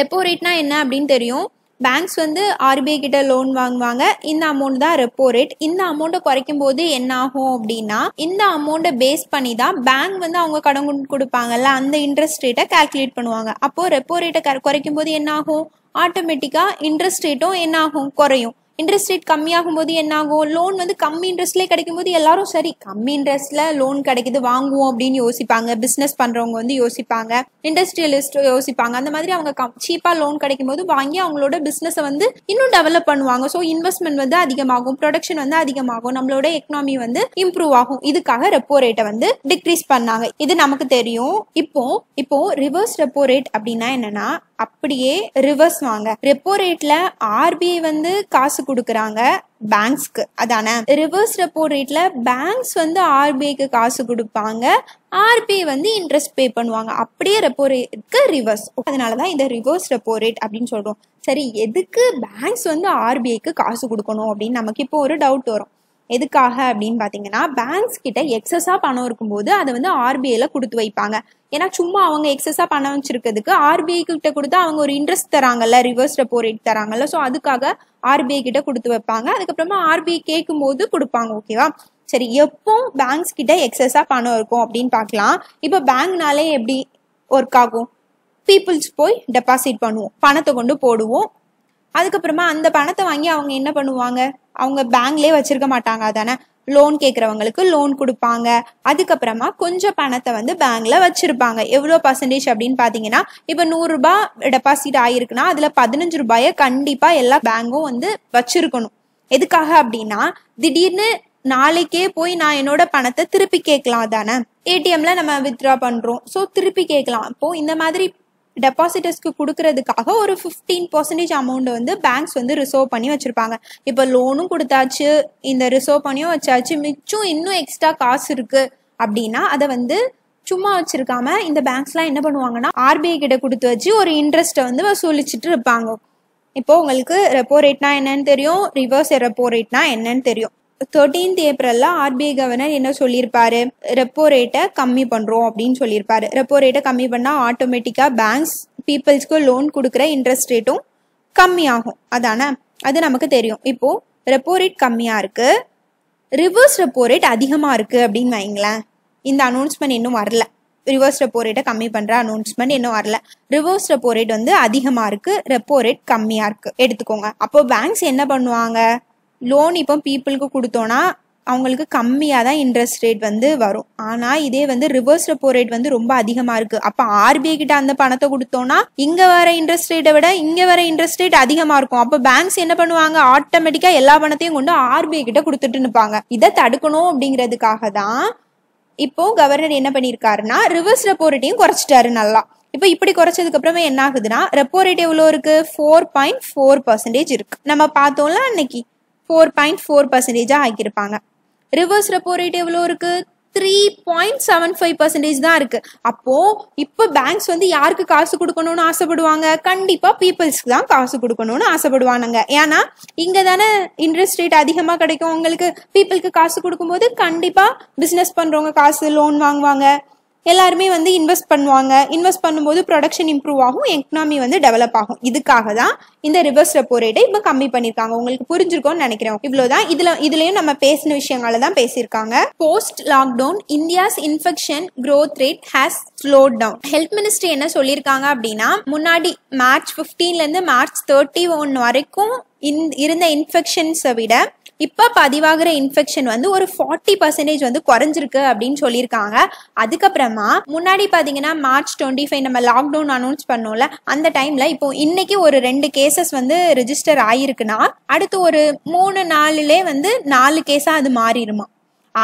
ரெப்போ ரேட்னா என்ன அப்படின்னு தெரியும். பேங்க்ஸ் வந்து ஆர்பிஐ கிட்ட லோன் வாங்குவாங்க, இந்த அமௌண்ட் தான் ரெப்போ ரேட். இந்த அமௌண்ட்டை குறைக்கும் போது என்ன ஆகும் அப்படின்னா, இந்த அமௌண்ட்டை பேஸ் பண்ணி தான் பேங்க் வந்து அவங்க கடன் கொடுப்பாங்கல்ல அந்த இன்ட்ரெஸ்ட் ரேட்டை கால்குலேட் பண்ணுவாங்க. அப்போ ரெப்போ ரேட்டை குறைக்கும் போது என்ன ஆகும், ஆட்டோமேட்டிக்கா இன்ட்ரெஸ்ட் ரேட்டும் என்ன ஆகும், குறையும். இன்ட்ரெஸ்ட் ரேட் கம்மியாகும் போது என்ன ஆகும், லோன் வந்து கம்மி இன்ட்ரெஸ்ட்லேயே கிடைக்கும் போது எல்லாரும் சரி கம்மி இன்ட்ரெஸ்ட்ல லோன் கிடைக்குது வாங்குவோம் அப்படின்னு யோசிப்பாங்க. பிஸ்னஸ் பண்றவங்க வந்து யோசிப்பாங்க, இண்டஸ்ட்ரியலிஸ்ட் யோசிப்பாங்க. அந்த மாதிரி அவங்க சீப்பா லோன் கிடைக்கும் போது வாங்கி அவங்களோட பிஸ்னஸை வந்து இன்னும் டெவலப் பண்ணுவாங்க. ஸோ இன்வெஸ்ட்மெண்ட் வந்து அதிகமாகும், ப்ரொடக்ஷன் வந்து அதிகமாகும், நம்மளோட எக்கனாமி வந்து இம்ப்ரூவ் ஆகும். இதுக்காக ரெப்போ ரேட்டை வந்து டிக்ரீஸ் பண்ணாங்க, இது நமக்கு தெரியும். இப்போ இப்போ ரிவர்ஸ் ரெப்போ ரேட் அப்படின்னா என்னன்னா அப்படியே ரிவர்ஸ் வாங்க. ரெப்போ ரேட்ல ஆர்பிஐ வந்து காசு கொடுக்கறாங்க பேங்க்ஸ்க்கு, அதானே. ரிவர்ஸ் ரெப்போ ரேட்ல பேங்க்ஸ் வந்து ஆர்பிஐக்கு காசு கொடுப்பாங்க, ஆர்பிஐ வந்து இன்ட்ரெஸ்ட் பே பண்ணுவாங்க. அப்படியே ரெப்போ ரேட்க்கு ரிவர்ஸ். அதனாலதான் இந்த ரிவர்ஸ் ரெப்போ ரேட் அப்படின்னு சொல்றோம். சரி, எதுக்கு பேங்க்ஸ் வந்து ஆர்பிஐக்கு காசு கொடுக்கணும் அப்படின்னு நமக்கு இப்போ ஒரு டவுட் வரும். எதுக்காக அப்படின்னு பாத்தீங்கன்னா, பேங்க்ஸ் கிட்ட எக்ஸஸா பணம் இருக்கும்போது அதை வந்து ஆர்பிஐல கொடுத்து வைப்பாங்க. ஏன்னா சும்மா அவங்க எக்ஸஸா பணம் வச்சிருக்கிறதுக்கு ஆர்பிஐ கிட்ட கொடுத்தா அவங்க ஒரு இன்ட்ரெஸ்ட் தராங்கல்ல, ரிவர்ஸ் ரெப்போ ரேட் தராங்கல்ல. ஸோ அதுக்காக ஆர்பிஐ கிட்ட கொடுத்து வைப்பாங்க, அதுக்கப்புறமா ஆர்பிஐ கேட்கும் போது கொடுப்பாங்க. ஓகேவா, சரி எப்போ பேங்க்ஸ் கிட்ட எக்ஸஸா பணம் இருக்கும் அப்படின்னு பாக்கலாம். இப்போ பேங்க்னாலே எப்படி ஒர்க் ஆகும், பீப்புள்ஸ் போய் டெபாசிட் பண்ணுவோம், பணத்தை கொண்டு போடுவோம். அதுக்கப்புறமா அந்த பணத்தை வாங்கி அவங்க என்ன பண்ணுவாங்க, அவங்க பேங்க்லயே வச்சிருக்க மாட்டாங்க, அதானே. லோன் கேட்கறவங்களுக்கு லோன் கொடுப்பாங்க. அதுக்கப்புறமா கொஞ்சம் பணத்தை வந்து பேங்க்ல வச்சிருப்பாங்க. எவ்வளோ பர்சன்டேஜ் அப்படின்னு பாத்தீங்கன்னா, இப்ப நூறு ரூபாய் டெபாசிட் ஆயிருக்குன்னா அதுல பதினஞ்சு ரூபாய கண்டிப்பா எல்லா பேங்கும் வந்து வச்சிருக்கணும். எதுக்காக அப்படின்னா, திடீர்னு நாளைக்கே போய் நான் என்னோட பணத்தை திருப்பி கேட்கலாம் தானே, ஏடிஎம்ல நம்ம வித்ட்ரா பண்றோம், ஸோ திருப்பி கேட்கலாம். இப்போ இந்த மாதிரி டெபாசிட்டர்ஸ்க்கு கொடுக்கறதுக்காக ஒரு ஃபிஃப்டீன் பர்சன்டேஜ் அமௌண்ட் வந்து பேங்க்ஸ் வந்து ரிசர்வ் பண்ணி வச்சிருப்பாங்க. இப்போ லோனும் கொடுத்தாச்சு, இந்த ரிசர்வ் பண்ணியும் வச்சாச்சு, மிச்சம் இன்னும் எக்ஸ்ட்ரா காசு இருக்கு அப்படின்னா அதை வந்து சும்மா வச்சிருக்காம இந்த பேங்க்ஸ்லாம் என்ன பண்ணுவாங்கன்னா ஆர்பிஐ கிட்ட கொடுத்து வச்சு ஒரு இன்ட்ரெஸ்ட்டை வந்து வசூலிச்சுட்டு இருப்பாங்க. இப்போ உங்களுக்கு ரெப்போ ரேட்னா என்னன்னு தெரியும், ரிவர்ஸ் ரெப்போ ரேட்னா என்னன்னு தெரியும். தேர்டீன்த் ஏப்ரல்ல ஆர்பிஐ கவர்னர் என்ன சொல்லியிருப்பாரு, ரெப்போ ரேட்டை கம்மி பண்றோம் அப்படின்னு சொல்லியிருப்பாரு. ரெப்போ ரேட்டை கம்மி பண்ணா ஆட்டோமேட்டிக்கா பேங்க்ஸ் பீப்புள்ஸ்க்கு லோன் கொடுக்குற இன்ட்ரெஸ்ட் ரேட்டும் கம்மி ஆகும், அதானே, அது நமக்கு தெரியும். இப்போ ரெப்போ ரேட் கம்மியா இருக்கு, ரிவர்ஸ் ரெப்போ ரேட் அதிகமா இருக்கு அப்படின்னு வைங்களேன். இந்த அனௌன்ஸ்மெண்ட் இன்னும் வரல, ரிவர்ஸ் ரெப்போ ரேட்டை கம்மி பண்ற அனௌன்ஸ்மெண்ட் இன்னும் வரல. ரிவர்ஸ் ரெப்போ ரேட் வந்து அதிகமா இருக்கு, ரெப்போ ரேட் கம்மியா இருக்கு எடுத்துக்கோங்க. அப்போ பேங்க்ஸ் என்ன பண்ணுவாங்க, லோன் இப்போ பீப்புளுக்கு கொடுத்தோன்னா அவங்களுக்கு கம்மியாக தான் இன்ட்ரெஸ்ட் ரேட் வந்து வரும். ஆனால் இதே வந்து ரிவர்ஸ் ரெப்போ ரேட் வந்து ரொம்ப அதிகமாக இருக்குது, அப்போ ஆர்பிஐ கிட்ட அந்த பணத்தை கொடுத்தோன்னா இங்கே வர இன்ட்ரெஸ்ட் ரேட்டை விட இங்கே வர இன்ட்ரெஸ்ட் ரேட் அதிகமாக இருக்கும். அப்போ பேங்க்ஸ் என்ன பண்ணுவாங்க, ஆட்டோமேட்டிக்காக எல்லா பணத்தையும் கொண்டு ஆர்பிஐ கிட்ட கொடுத்துட்டு நிற்பாங்க. இதை தடுக்கணும் அப்படிங்கிறதுக்காக தான் இப்போ கவர்னர் என்ன பண்ணியிருக்காருன்னா ரிவர்ஸ் ரெப்போ ரேட்டையும் குறைச்சிட்டாரு. நல்லா இப்போ இப்படி குறைச்சதுக்கு அப்புறமே என்ன ஆகுதுன்னா ரெப்போ ரேட் எவ்வளோ இருக்கு, ஃபோர் பாயிண்ட் ஃபோர் பர்சன்டேஜ் இருக்கு. நம்ம பார்த்தோம்ல அன்னைக்கு ஃபோர் பாயிண்ட் ஃபோர் பர்சன்டேஜாக ஆக்கியிருப்பாங்க. ரிவர்ஸ் ரெப்போ ரேட் எவ்வளோ இருக்கு, three point seven five percentage தான் இருக்கு. அப்போ இப்போ பேங்க்ஸ் வந்து யாருக்கு காசு கொடுக்கணும்னு ஆசைப்படுவாங்க, கண்டிப்பா பீப்புள்ஸ்க்கு தான் காசு கொடுக்கணும்னு ஆசைப்படுவானுங்க. ஏன்னா இங்க தானே இன்ட்ரெஸ்ட் ரேட் அதிகமா கிடைக்கும் அவங்களுக்கு. பீப்புளுக்கு காசு கொடுக்கும்போது கண்டிப்பா பிசினஸ் பண்றவங்க காசு லோன் வாங்குவாங்க, எல்லாருமே வந்து இன்வெஸ்ட் பண்ணுவாங்க. இன்வெஸ்ட் பண்ணும்போது ப்ரொடக்ஷன் இம்ப்ரூவ் ஆகும், எக்கனாமி வந்து டெவலப் ஆகும். இதுக்காக தான் இந்த ரிவர்ஸ் ரெப்போ ரேட்டை இப்போ கம்மி பண்ணியிருக்காங்க. உங்களுக்கு புரிஞ்சிருக்கும்னு நினைக்கிறேன். இவ்வளோதான், இதுல இதுலயும் நம்ம பேசின விஷயங்களை தான் பேசியிருக்காங்க. Post lockdown India's infection growth rate has slowed down. Health ministry என்ன சொல்லியிருக்காங்க அப்படின்னா, முன்னாடி மார்ச் ஃபிஃப்டீன்ல இருந்து மார்ச் தேர்ட்டி ஒன் வரைக்கும் இருந்த இன்ஃபெக்ஷன்ஸை விட இப்போ பதிவாகிற இன்ஃபெக்ஷன் வந்து ஒரு ஃபார்ட்டி பர்சன்டேஜ் வந்து குறைஞ்சிருக்கு அப்படின்னு சொல்லியிருக்காங்க. அதுக்கப்புறமா முன்னாடி பார்த்தீங்கன்னா மார்ச் டுவெண்ட்டி ஃபைவ் நம்ம லாக்டவுன் அனௌன்ஸ் பண்ணோம்ல அந்த டைம்ல, இப்போ இன்னைக்கு ஒரு ரெண்டு கேசஸ் வந்து ரெஜிஸ்டர் ஆகிருக்குன்னா அடுத்து ஒரு மூணு நாலுலே வந்து நாலு கேஸாக அது மாறிடுமா.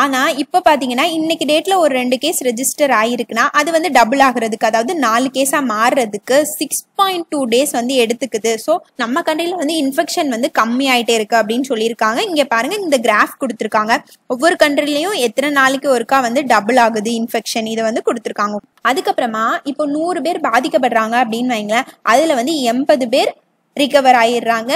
ஆனால் இப்போ பார்த்தீங்கன்னா இன்னைக்கு டேட்ல ஒரு ரெண்டு கேஸ் ரெஜிஸ்டர் ஆகிருக்குன்னா அது வந்து டபுள் ஆகுறதுக்கு, அதாவது நாலு கேஸாக மாறுறதுக்கு சிக்ஸ் பாயிண்ட் டூ டேஸ் வந்து எடுத்துக்குது. ஸோ நம்ம கண்ட்ரியில் வந்து இன்ஃபெக்ஷன் வந்து கம்மி ஆகிட்டே இருக்கு அப்படின்னு சொல்லியிருக்காங்க. இங்கே பாருங்க இந்த கிராஃப் கொடுத்துருக்காங்க, ஒவ்வொரு கண்ட்ரிலையும் எத்தனை நாளைக்கு ஒருக்கா வந்து டபுள் ஆகுது இன்ஃபெக்ஷன், இதை வந்து கொடுத்துருக்காங்க. அதுக்கப்புறமா இப்போ நூறு பேர் பாதிக்கப்படுறாங்க அப்படின்னு வைங்களேன், அதில் வந்து எண்பது பேர் ரிகவர் ஆயிடுறாங்க,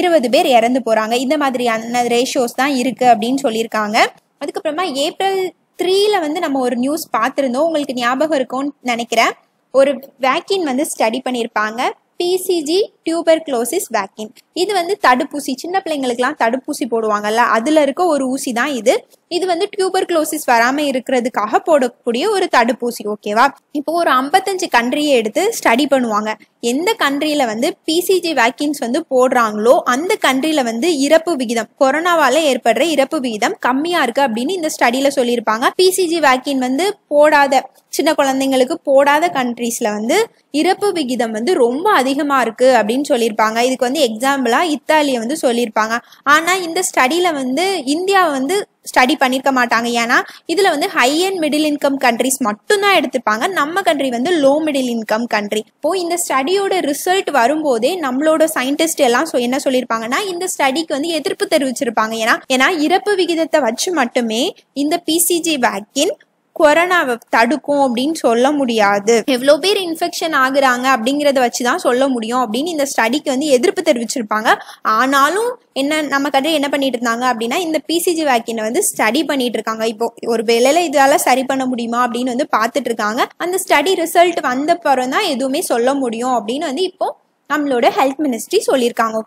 இருபது பேர் இறந்து போறாங்க. இந்த மாதிரியான ரேஷியோஸ் தான் இருக்கு அப்படின்னு சொல்லியிருக்காங்க. அதுக்கப்புறமா ஏப்ரல் த்ரீல வந்து நம்ம ஒரு நியூஸ் பார்த்துருந்தோம், உங்களுக்கு ஞாபகம் இருக்கும்னு நினைக்கிறேன். ஒரு வேக்சின் வந்து ஸ்டடி பண்ணியிருப்பாங்க, பிசிஜி டியூபர் குளோசிஸ் வேக்சின். இது வந்து தடுப்பூசி, சின்ன பிள்ளைங்களுக்குலாம் தடுப்பூசி போடுவாங்கல்ல அதில் இருக்க ஒரு ஊசி தான் இது. இது வந்து டியூபர் குளோசிஸ் வராமல் இருக்கிறதுக்காக போடக்கூடிய ஒரு தடுப்பூசி, ஓகேவா. இப்போ ஒரு ஐம்பத்தஞ்சு கண்ட்ரியை எடுத்து ஸ்டடி பண்ணுவாங்க, எந்த கண்ட்ரியில் வந்து பிசிஜி வேக்சின்ஸ் வந்து போடுறாங்களோ அந்த கண்ட்ரியில் வந்து இறப்பு விகிதம், கொரோனாவால் ஏற்படுற இறப்பு விகிதம் கம்மியாக இருக்குது அப்படின்னு இந்த ஸ்டடியில் சொல்லியிருப்பாங்க. பிசிஜி வேக்சின் வந்து போடாத சின்ன குழந்தைங்களுக்கு போடாத கண்ட்ரீஸில் வந்து இறப்பு விகிதம் வந்து ரொம்ப அதிகமாக இருக்குது அப்படின்னு சொல்லியிருப்பாங்க. இதுக்கு வந்து எக்ஸாம்பிளாக இத்தாலியை வந்து சொல்லியிருப்பாங்க. ஆனால் இந்த ஸ்டடியில் வந்து இந்தியா வந்து ஸ்டடி பண்ணியிருக்க மாட்டாங்க, ஏன்னா இதில் வந்து high and middle income countries மட்டும்தான் எடுத்துப்பாங்க. நம்ம கண்ட்ரி வந்து லோ மிடில் இன்கம் கண்ட்ரி. இப்போது இந்த ஸ்டடியோட ரிசல்ட் வரும்போதே நம்மளோட சயின்டிஸ்ட் எல்லாம் என்ன சொல்லியிருப்பாங்கன்னா இந்த ஸ்டடிக்கு வந்து எதிர்ப்பு தெரிவிச்சிருப்பாங்க. ஏன்னா ஏன்னா இறப்பு விகிதத்தை வச்சு மட்டுமே இந்த பிசிஜி வேக்சின் கொரோனாவை தடுக்கும் அப்படின்னு சொல்ல முடியாது, எவ்வளோ பேர் இன்ஃபெக்ஷன் ஆகுறாங்க அப்படிங்கிறத வச்சு தான் சொல்ல முடியும் அப்படின்னு இந்த ஸ்டடிக்கு வந்து எதிர்ப்பு தெரிவிச்சிருப்பாங்க. ஆனாலும் என்ன நம்ம கண்ட்ரி என்ன பண்ணிட்டு இருந்தாங்க அப்படின்னா இந்த பிசிஜி வேக்சினை வந்து ஸ்டடி பண்ணிட்டு இருக்காங்க. இப்போ ஒரு வேலையில இதால சரி பண்ண முடியுமா அப்படின்னு வந்து பார்த்துட்டு இருக்காங்க. அந்த ஸ்டடி ரிசல்ட் வந்த பிறகு தான் எதுவுமே சொல்ல முடியும் அப்படின்னு வந்து இப்போ நம்மளோட ஹெல்த் மினிஸ்ட்ரி சொல்லியிருக்காங்க.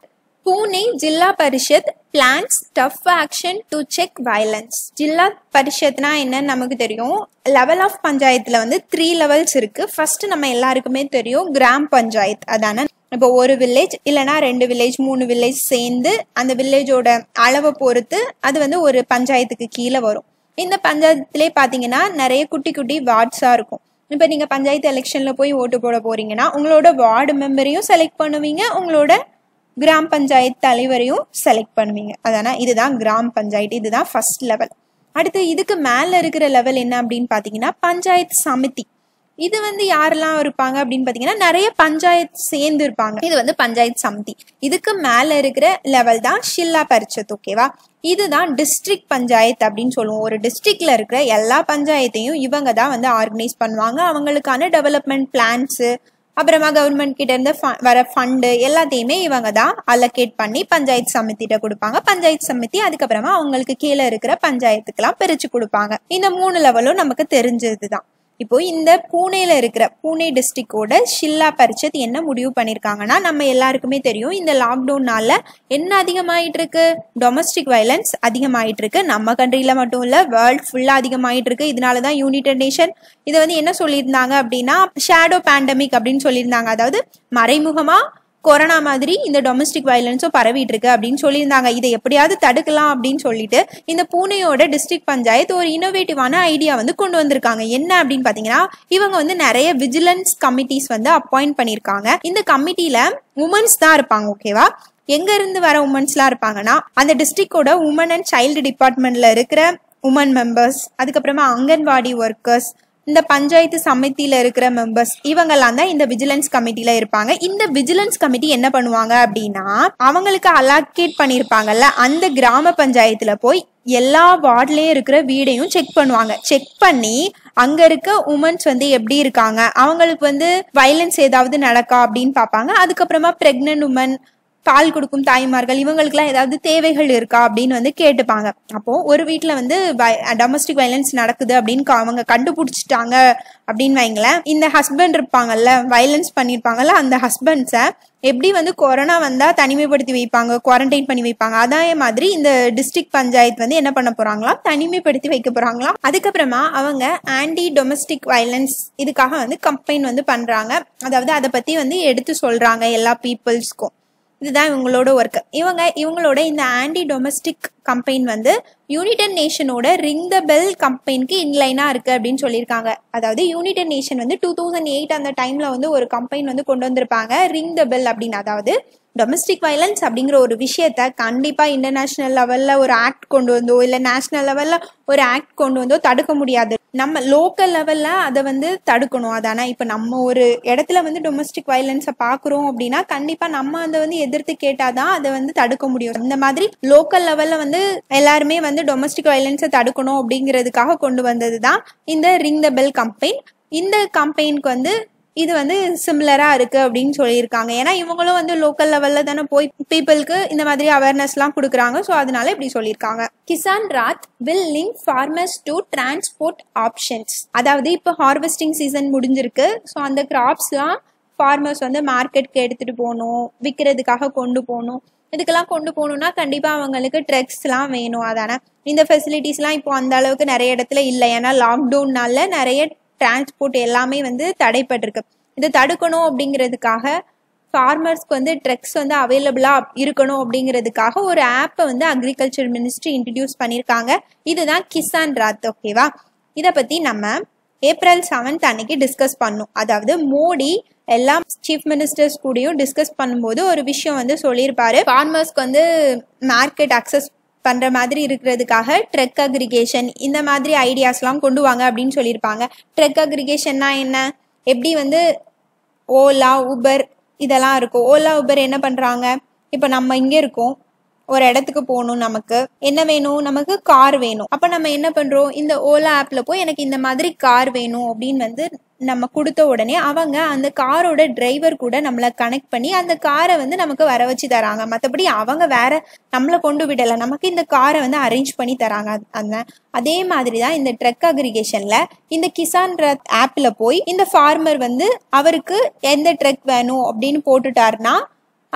பூனே ஜில்லா பரிஷத் plans tough action to check violence. ஜில்லா பரிஷத்னா என்னன்னு நமக்கு தெரியும். லெவல் ஆஃப் பஞ்சாயத்தில் வந்து த்ரீ லெவல்ஸ் இருக்கு. ஃபர்ஸ்ட் நம்ம எல்லாருக்குமே தெரியும் கிராம் பஞ்சாயத், அதான. இப்போ ஒரு வில்லேஜ் இல்லைனா ரெண்டு வில்லேஜ் மூணு வில்லேஜ் சேர்ந்து அந்த வில்லேஜோட அளவை பொறுத்து அது வந்து ஒரு பஞ்சாயத்துக்கு கீழே வரும். இந்த பஞ்சாயத்துலேயே பார்த்தீங்கன்னா நிறைய குட்டி குட்டி வார்ட்ஸாக இருக்கும். இப்போ நீங்கள் பஞ்சாயத்து எலெக்ஷனில் போய் ஓட்டு போட போறீங்கன்னா உங்களோட வார்டு மெம்பரையும் செலக்ட் பண்ணுவீங்க, உங்களோட Gram Panchayat தலைவரையும் select பண்ணுவீங்க. அதானா இதுதான் Gram Panchayat, இதுதான் first level. அடுத்து இதுக்கு மேல இருக்கிற level என்ன அப்படினு பாத்தீங்கன்னா பஞ்சாயத் சமிதி. இது வந்து யாரெல்லாம் இருப்பாங்க அப்படினு பாத்தீங்கன்னா நிறைய பஞ்சாயத்து சேர்ந்து இருப்பாங்க. இது வந்து பஞ்சாயத் சமிதி. இதுக்கு மேல இருக்கிற level தான் ஷில்லா பரிஷத், ஓகேவா? இதுதான் டிஸ்ட்ரிக்ட் பஞ்சாயத்து அப்படினு சொல்லுவோம். ஒரு டிஸ்ட்ரிக்ட்ல இருக்கிற எல்லா பஞ்சாயத்தையும் இவங்க தான் வந்து ஆர்கனைஸ் பண்ணுவாங்க. அவங்களுக்கான டெவலப்மென்ட் பிளான்ஸ் அப்புறமா கவர்மெண்ட் கிட்ட இருந்து வர ஃபண்டு எல்லாத்தையுமே இவங்க தான் அலோகேட் பண்ணி பஞ்சாயத்து சமிதிட்ட கொடுப்பாங்க. பஞ்சாயத்து சமிதி அதுக்கப்புறமா அவங்களுக்கு கீழே இருக்கிற பஞ்சாயத்துக்கெல்லாம் பிரிச்சு கொடுப்பாங்க. இந்த மூணு லெவலும் நமக்கு தெரிஞ்சதுதான். இப்போ இந்த பூனேல இருக்கிற பூனே டிஸ்ட்ரிக்டோட ஷில்லா பரிஷத் என்ன முடிவு பண்ணிருக்காங்கன்னா, நம்ம எல்லாருக்குமே தெரியும் இந்த லாக்டவுன்னால என்ன அதிகமாயிட்டு இருக்கு, டொமஸ்டிக் வயலன்ஸ் அதிகமாயிட்டு இருக்கு. நம்ம கண்ட்ரில மட்டும் இல்ல, வேர்ல்ட் ஃபுல்லா அதிகமாயிட்டு இருக்கு. இதனாலதான் யுனைடெட் நேஷன் இதை வந்து என்ன சொல்லியிருந்தாங்க அப்படின்னா ஷேடோ பேண்டமிக் அப்படின்னு சொல்லியிருந்தாங்க. அதாவது மறைமுகமா கொரோனா மாதிரி இந்த டொமஸ்டிக் வயலன்ஸும் பரவிட்டு இருக்கு அப்படின்னு சொல்லியிருந்தாங்க. இதை எப்படியாவது தடுக்கலாம் அப்படின்னு சொல்லிட்டு இந்த பூனேயோட டிஸ்ட்ரிக்ட் பஞ்சாயத்து ஒரு இனோவேட்டிவான ஐடியா வந்து கொண்டு வந்திருக்காங்க. என்ன அப்படின்னு பாத்தீங்கன்னா இவங்க வந்து நிறைய விஜிலன்ஸ் கமிட்டிஸ் வந்து அப்பாயிண்ட் பண்ணிருக்காங்க. இந்த கமிட்டியில உமன்ஸ் தான் இருப்பாங்க, ஓகேவா? எங்க இருந்து வர உமன்ஸ்லாம் இருப்பாங்கன்னா அந்த டிஸ்ட்ரிக்டோட உமன் அண்ட் சைல்டு டிபார்ட்மெண்ட்ல இருக்கிற உமன் மெம்பர்ஸ், அதுக்கப்புறமா அங்கன்வாடி ஒர்க்கர்ஸ், இந்த பஞ்சாயத்து சமிதியில இருக்கிற மெம்பர்ஸ், இவங்கெல்லாம் தான் இந்த விஜிலன்ஸ் கமிட்டில இருப்பாங்க. இந்த விஜிலன்ஸ் கமிட்டி என்ன பண்ணுவாங்க அப்படின்னா அவங்களுக்கு அலோகேட் பண்ணிருப்பாங்கல்ல அந்த கிராம பஞ்சாயத்துல போய் எல்லா வார்ட்லயும் இருக்கிற வீடையும் செக் பண்ணுவாங்க. செக் பண்ணி அங்க இருக்க உமன்ஸ் வந்து எப்படி இருக்காங்க, அவங்களுக்கு வந்து வயலன்ஸ் ஏதாவது நடக்கா அப்படின்னு பாப்பாங்க. அதுக்கப்புறமா பிரெக்னன்ட் உமன், பால் கொடுக்கும் தாய்மார்கள், இவங்களுக்குலாம் ஏதாவது தேவைகள் இருக்கா அப்படின்னு வந்து கேட்டுப்பாங்க. அப்போ ஒரு வீட்டுல வந்து டொமஸ்டிக் வயலன்ஸ் நடக்குது அப்படின்னு அவங்க கண்டுபிடிச்சிட்டாங்க அப்படின்னு வைங்களேன், இந்த ஹஸ்பண்ட் இருப்பாங்கல்ல, வயலன்ஸ் பண்ணிருப்பாங்கல்ல, அந்த ஹஸ்பண்ட்ஸை எப்படி வந்து கொரோனா வந்தா தனிமைப்படுத்தி வைப்பாங்க, குவாரண்டைன் பண்ணி வைப்பாங்க, அதே மாதிரி இந்த டிஸ்ட்ரிக்ட் பஞ்சாயத்து வந்து என்ன பண்ண போறாங்களாம், தனிமைப்படுத்தி வைக்க போறாங்களாம். அதுக்கப்புறமா அவங்க ஆன்டி டொமஸ்டிக் வயலன்ஸ் இதுக்காக வந்து கம்பெயின் வந்து பண்றாங்க. அதாவது அதை பத்தி வந்து எடுத்து சொல்றாங்க எல்லா பீப்புள்ஸ்க்கும். இதுதான் இவங்களோட ஒர்க். இவங்க இவங்களோட இந்த ஆன்டி டொமஸ்டிக் கம்பெயின் வந்து யுனைடெட் நேஷனோட ரிங் த பெல் கம்பெயினுக்கு இன்லைனா இருக்கு அப்படின்னு சொல்லியிருக்காங்க. அதாவது யுனைடெட் நேஷன் வந்து டூ தௌசண்ட் எயிட் அந்த டைம்ல வந்து ஒரு கம்பெயின் வந்து கொண்டு வந்திருப்பாங்க ரிங் த பெல் அப்படின்னு. அதாவது டொமஸ்டிக் வயலன்ஸ் அப்படிங்கிற ஒரு விஷயத்த கண்டிப்பா இன்டர்நேஷனல் லெவல்ல ஒரு ஆக்ட் கொண்டு வந்தோ இல்ல நேஷனல் லெவல்ல ஒரு ஆக்ட் கொண்டு வந்தோ தடுக்க முடியாது. நம்ம லோக்கல் லெவல்ல அதை வந்து தடுக்கணும். அதானா இப்ப நம்ம ஒரு இடத்துல வந்து டொமஸ்டிக் வயலன்ஸை பாக்குறோம் அப்படின்னா கண்டிப்பா நம்ம அதை வந்து எதிர்த்து கேட்டாதான் அதை வந்து தடுக்க முடியும். இந்த மாதிரி லோக்கல் லெவல்ல வந்து எல்லாருமே வந்து டொமஸ்டிக் வயலன்ஸை தடுக்கணும் அப்படிங்கிறதுக்காக கொண்டு வந்ததுதான் இந்த ரிங் த பெல் கம்பெயின். இந்த கம்பெயினுக்கு வந்து இது வந்து சிமிலரா இருக்கு அப்படின்னு சொல்லியிருக்காங்க. ஏன்னா இவங்களும் வந்து லோக்கல் லெவல்ல தானே போய் பீப்புளுக்கு இந்த மாதிரி அவேர்னஸ் எல்லாம் கொடுக்குறாங்க. ஸோ அதனால இப்படி சொல்லியிருக்காங்க. கிசான் ராத் will link farmers to transport options. அதாவது இப்போ ஹார்வெஸ்டிங் சீசன் முடிஞ்சிருக்கு. ஸோ அந்த கிராப்ஸ் எல்லாம் ஃபார்மர்ஸ் வந்து மார்க்கெட்டுக்கு எடுத்துட்டு போகணும், விற்கிறதுக்காக கொண்டு போகணும். இதுக்கெல்லாம் கொண்டு போகணும்னா கண்டிப்பா அவங்களுக்கு ட்ரக்ஸ் எல்லாம் வேணும். அதானே இந்த ஃபெசிலிட்டிஸ் எல்லாம் இப்போ அந்த அளவுக்கு நிறைய இடத்துல இல்லை. ஏன்னா லாக்டவுன்னால நிறைய டிரான்ஸ்போர்ட் எல்லாமே வந்து தடைப்பட்டிருக்கு. இதை தடுக்கணும் அப்படிங்கிறதுக்காக ஃபார்மர்ஸ்க்கு வந்து ட்ரக்ஸ் வந்து அவைலபிளா இருக்கணும் அப்படிங்கிறதுக்காக ஒரு ஆப்பை வந்து அக்ரிகல்ச்சர் மினிஸ்ட்ரி இன்ட்ரடியூஸ் பண்ணியிருக்காங்க. இதுதான் கிசான் ராத், ஓகேவா? இதை பத்தி நம்ம ஏப்ரல் செவன்த் அன்னைக்கு டிஸ்கஸ் பண்ணோம். அதாவது மோடி எல்லா சீஃப் மினிஸ்டர்ஸ் கூடயும் டிஸ்கஸ் பண்ணும்போது ஒரு விஷயம் வந்து சொல்லியிருப்பாரு. ஃபார்மர்ஸ்க்கு வந்து மார்க்கெட் அக்சஸ் பண்ற மாதிரி இருக்கிறதுக்காக ட்ரக் அக்ரிகேஷன் இந்த மாதிரி ஐடியாஸ் எல்லாம் கொண்டு வாங்க அப்படின்னு சொல்லியிருப்பாங்க. ட்ரக் அக்ரிகேஷன்னா என்ன, எப்படி வந்து ஓலா உபர் இதெல்லாம் இருக்கும். ஓலா உபர் என்ன பண்றாங்க, இப்ப நம்ம இங்க இருக்கோம், ஒரு இடத்துக்கு போகணும், நமக்கு என்ன வேணும், நமக்கு கார் வேணும். அப்ப நம்ம என்ன பண்றோம், இந்த ஓலா ஆப்ல போய் எனக்கு இந்த மாதிரி கார் வேணும் அப்படின்னு வந்து நம்ம கொடுத்த உடனே அவங்க அந்த காரோட டிரைவர் கூட நம்மளை கனெக்ட் பண்ணி அந்த காரை வந்து நமக்கு வர வச்சு தராங்க. மற்றபடி அவங்க வேற நம்மளை கொண்டு விடலை, நமக்கு இந்த காரை வந்து அரேஞ்ச் பண்ணி தராங்க. அந்த அதே மாதிரி தான் இந்த ட்ரக் அக்ரிகேஷன்ல இந்த கிசான் ரத் ஆப்ல போய் இந்த ஃபார்மர் வந்து அவருக்கு எந்த ட்ரக் வேணும் அப்படின்னு போட்டுட்டாருன்னா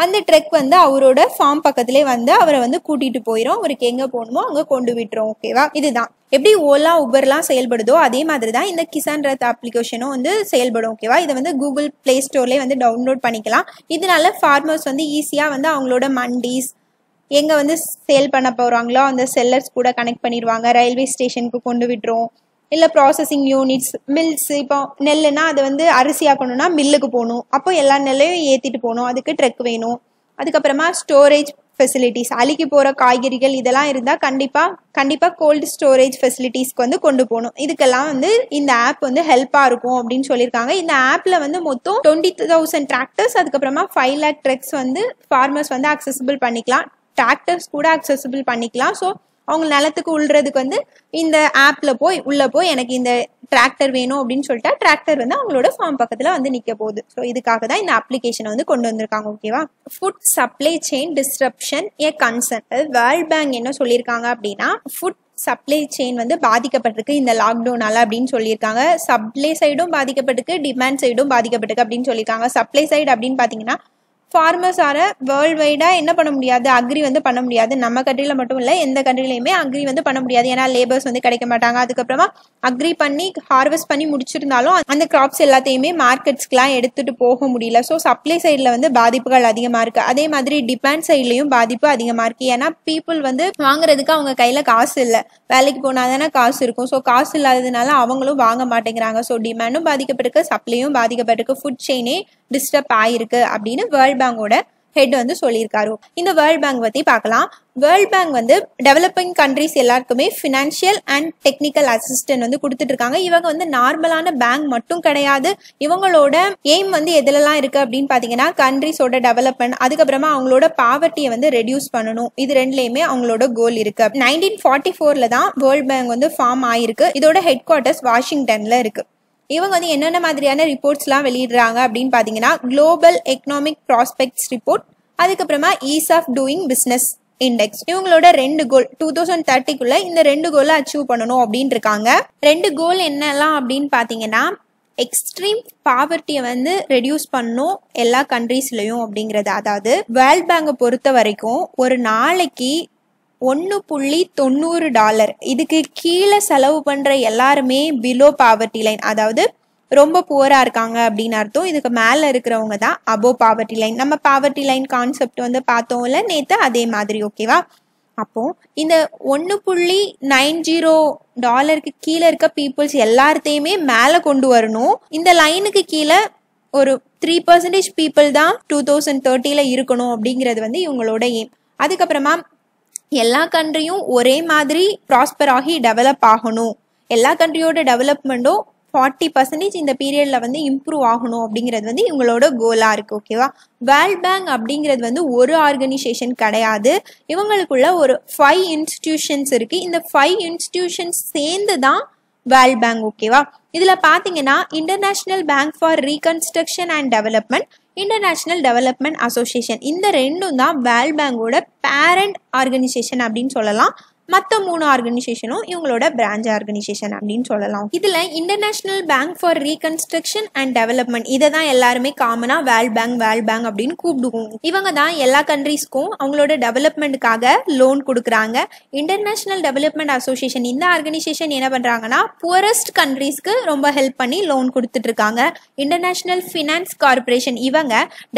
அந்த ட்ரக் வந்து அவரோட ஃபார்ம் பக்கத்திலே வந்து அவரை வந்து கூட்டிட்டு போயிடும், அவருக்கு எங்க போகணுமோ அங்க கொண்டு விட்டுரும், ஓகேவா? இதுதான் எப்படி ஓலா உபர்லாம் செயல்படுதோ அதே மாதிரி தான் இந்த கிசான் ரத் அப்ளிகேஷனும் வந்து செயல்படும், ஓகேவா? இதை வந்து கூகுள் பிளே ஸ்டோர்லேயே வந்து டவுன்லோட் பண்ணிக்கலாம். இதனால ஃபார்மர்ஸ் வந்து ஈஸியா வந்து அவங்களோட மண்டிஸ் எங்க வந்து சேல் பண்ண போறாங்களோ அந்த செல்லர்ஸ் கூட கனெக்ட் பண்ணிடுவாங்க, ரயில்வே ஸ்டேஷனுக்கு கொண்டு விட்டுரும், இல்லை ப்ராசஸிங் யூனிட்ஸ் மில்ஸ். இப்போ நெல்லுன்னா அது வந்து அரிசி ஆக்கணும்னா மில்லுக்கு போகணும், அப்போ எல்லா நெல்லையும் ஏற்றிட்டு போகணும், அதுக்கு ட்ரக் வேணும். அதுக்கப்புறமா ஸ்டோரேஜ் ஃபெசிலிட்டிஸ், அழுகி போகிற காய்கறிகள் இதெல்லாம் இருந்தால் கண்டிப்பாக கண்டிப்பாக கோல்டு ஸ்டோரேஜ் ஃபெசிலிட்டிஸ்க்கு வந்து கொண்டு போகணும். இதுக்கெல்லாம் வந்து இந்த ஆப் வந்து ஹெல்ப்பாக இருக்கும் அப்படின்னு சொல்லியிருக்காங்க. இந்த ஆப்பில் வந்து மொத்தம் டுவெண்ட்டி தௌசண்ட் டிராக்டர்ஸ், அதுக்கப்புறமா ஃபைவ் லேக் ட்ரக்ஸ் வந்து ஃபார்மர்ஸ் வந்து அக்சஸபிள் பண்ணிக்கலாம், டிராக்டர்ஸ் கூட அக்சஸபிள் பண்ணிக்கலாம். ஸோ அவங்க நிலத்துக்கு உள்ளதுக்கு வந்து இந்த ஆப்பில் போய் உள்ளே போய் எனக்கு இந்த டிராக்டர் வேணும் அப்படின்னு சொல்லிட்டா டிராக்டர் வந்து அவங்களோட ஃபார்ம் பக்கத்தில் வந்து நிற்க போகுது. ஸோ இதுக்காக தான் இந்த அப்ளிகேஷனை வந்து கொண்டு வந்திருக்காங்க. ஓகேவா, food supply chain disruption a concern. அதாவது வேர்ல்ட் பேங்க் என்ன சொல்லியிருக்காங்க அப்படின்னா, ஃபுட் சப்ளை செயின் வந்து பாதிக்கப்பட்டிருக்கு இந்த லாக்டவுனால அப்படின்னு சொல்லியிருக்காங்க. சப்ளை சைடும் பாதிக்கப்பட்டிருக்கு, டிமாண்ட் சைடும் பாதிக்கப்பட்டிருக்கு அப்படின்னு சொல்லியிருக்காங்க. சப்ளை சைடு அப்படின்னு பார்த்தீங்கன்னா ஃபார்மர்ஸார வேர்ல்டு வைடாக என்ன பண்ண முடியாது, அக்ரி வந்து பண்ண முடியாது. நம்ம கண்ட்ரியில் மட்டும் இல்லை, எந்த கண்ட்ரிலையுமே அக்ரி வந்து பண்ண முடியாது. ஏன்னா லேபர்ஸ் வந்து கிடைக்க மாட்டாங்க. அதுக்கப்புறமா அக்ரி பண்ணி ஹார்வெஸ்ட் பண்ணி முடிச்சிருந்தாலும் அந்த கிராப்ஸ் எல்லாத்தையுமே மார்க்கெட்ஸ்க்குலாம் எடுத்துகிட்டு போக முடியல. ஸோ சப்ளை சைடில் வந்து பாதிப்புகள் அதிகமாக இருக்குது. அதே மாதிரி டிமாண்ட் சைட்லையும் பாதிப்பு அதிகமாக இருக்குது. ஏன்னா பீப்புள் வந்து வாங்குறதுக்கு அவங்க கையில் காசு இல்லை, வேலைக்கு போனால் தானே காசு இருக்கும். ஸோ காசு இல்லாததுனால அவங்களும் வாங்க மாட்டேங்கிறாங்க. ஸோ டிமாண்டும் பாதிக்கப்பட்டிருக்கு, சப்ளையும் பாதிக்கப்பட்டிருக்கு, ஃபுட் செயினே டிஸ்டர்ப் ஆயிருக்கு அப்படின்னு வேர்ல்ட் பேங்கோட ஹெட் வந்து சொல்லியிருக்காரு. இந்த வேர்ல்ட் பேங்க் பற்றி பார்க்கலாம். வேர்ல்ட் பேங்க் வந்து டெவலப்பிங் கண்ட்ரிஸ் எல்லாருக்குமே ஃபினான்ஷியல் அண்ட் டெக்னிக்கல் அசிஸ்டன்ட் வந்து கொடுத்துட்டு இருக்காங்க. இவங்க வந்து நார்மலான பேங்க் மட்டும் கிடையாது. இவங்களோட எய்ம் வந்து எதுலலாம் இருக்குது அப்படின்னு பார்த்தீங்கன்னா, கண்ட்ரிஸோட டெவலப்மெண்ட், அதுக்கப்புறமா அவங்களோட பாவர்ட்டியை வந்து ரெடியூஸ் பண்ணணும். இது ரெண்டுலேயுமே அவங்களோட கோல் இருக்குது. நைன்டீன் ஃபார்ட்டி ஃபோரில் தான் வேர்ல்ட் பேங்க் வந்து ஃபார்ம் ஆயிருக்கு. இதோட ஹெட் குவார்ட்டர்ஸ் வாஷிங்டனில் இருக்குது. இவங்க வந்து என்னென்ன மாதிரியான ரிப்போர்ட்ஸ்லாம் வெளியிடுறாங்க அப்படின்னு பார்த்தீங்கன்னா, குளோபல் எக்கனாமிக் ப்ராஸ்பெக்ட்ஸ் ரிப்போர்ட், அதுக்கப்புறமா ease of doing business index. இவங்களோட ரெண்டு கோல் டூ தௌசண்ட் தேர்ட்டிக்குள்ளே இந்த ரெண்டு கோலை அச்சீவ் பண்ணணும் அப்படின்னு இருக்காங்க. ரெண்டு கோல் என்னெல்லாம் அப்படின்னு பார்த்தீங்கன்னா, எக்ஸ்ட்ரீம் பாவர்ட்டியை வந்து ரெடியூஸ் பண்ணும் எல்லா கண்ட்ரீஸ்லையும் அப்படிங்கிறது. அதாவது வேர்ல்ட் பேங்கை பொறுத்த வரைக்கும் ஒரு நாளைக்கு ஒன்று புள்ளி தொண்ணூறு டாலர் இதுக்கு கீழே செலவு பண்ணுற எல்லாருமே பிலோ பாவர்ட்டி லைன், அதாவது ரொம்ப புவராக இருக்காங்க அப்படின்னு அர்த்தம். இதுக்கு மேலே இருக்கிறவங்க தான் அபோவ் பாவர்ட்டி லைன். நம்ம பாவர்ட்டி லைன் கான்செப்ட் வந்து பார்த்தோம் இல்லை நேற்று, அதே மாதிரி. ஓகேவா, அப்போது இந்த ஒன்று புள்ளி நைன் ஜீரோ டாலருக்கு கீழே இருக்க பீப்புள்ஸ் எல்லாத்தையுமே மேலே கொண்டு வரணும். இந்த லைனுக்கு கீழே ஒரு த்ரீ பர்சன்டேஜ் பீப்புள் தான் டூ தௌசண்ட் தேர்ட்டியில் இருக்கணும் அப்படிங்கிறது வந்து இவங்களோட எய்ம். அதுக்கப்புறமா எல்லா கண்ட்ரியும் ஒரே மாதிரி ப்ராஸ்பர் ஆகி டெவலப் ஆகணும், எல்லா கண்ட்ரியோட டெவலப்மெண்ட்டும் ஃபார்ட்டி பர்சன்டேஜ் இந்த பீரியடில் வந்து இம்ப்ரூவ் ஆகணும் அப்படிங்கிறது வந்து இவங்களோட கோலாக இருக்குது. ஓகேவா, வேர்ல்ட் பேங்க் அப்படிங்கிறது வந்து ஒரு ஆர்கனைசேஷன் கிடையாது. இவங்களுக்குள்ள ஒரு ஃபைவ் இன்ஸ்டிடியூஷன்ஸ் இருக்குது. இந்த ஃபைவ் இன்ஸ்டிடியூஷன்ஸ் சேர்ந்து தான் வேர்ல்ட் பேங்க். ஓகேவா, இதில் பார்த்தீங்கன்னா international bank for reconstruction and development, international development association, இந்த ரெண்டும் தான் வேர்ல்ட் பேங்கோட பேரண்ட் ஆர்கனைசேஷன் அப்படின்னு சொல்லலாம். மற்ற மூணு ஆர்கனைசேஷனும் இவங்களோட பிரான்ச் ஆர்கனைசேஷன் அப்படின்னு சொல்லலாம். இதில் international bank for reconstruction and development இதை தான் எல்லாருமே காமனாக வேர்ல்ட் பேங்க் வேர்ல்ட் பேங்க் அப்படின்னு கூப்பிடுவோம். இவங்க தான் எல்லா கண்ட்ரீஸ்க்கும் அவங்களோட டெவலப்மெண்ட்டுக்காக லோன் கொடுக்குறாங்க. இன்டர்நேஷ்னல் டெவலப்மெண்ட் அசோசியேஷன் இந்த ஆர்கனைசேஷன் என்ன பண்ணுறாங்கன்னா, புவரஸ்ட் கண்ட்ரீஸ்க்கு ரொம்ப ஹெல்ப் பண்ணி லோன் கொடுத்துட்ருக்காங்க. இன்டர்நேஷ்னல் ஃபினான்ஸ் கார்பரேஷன் இவங்க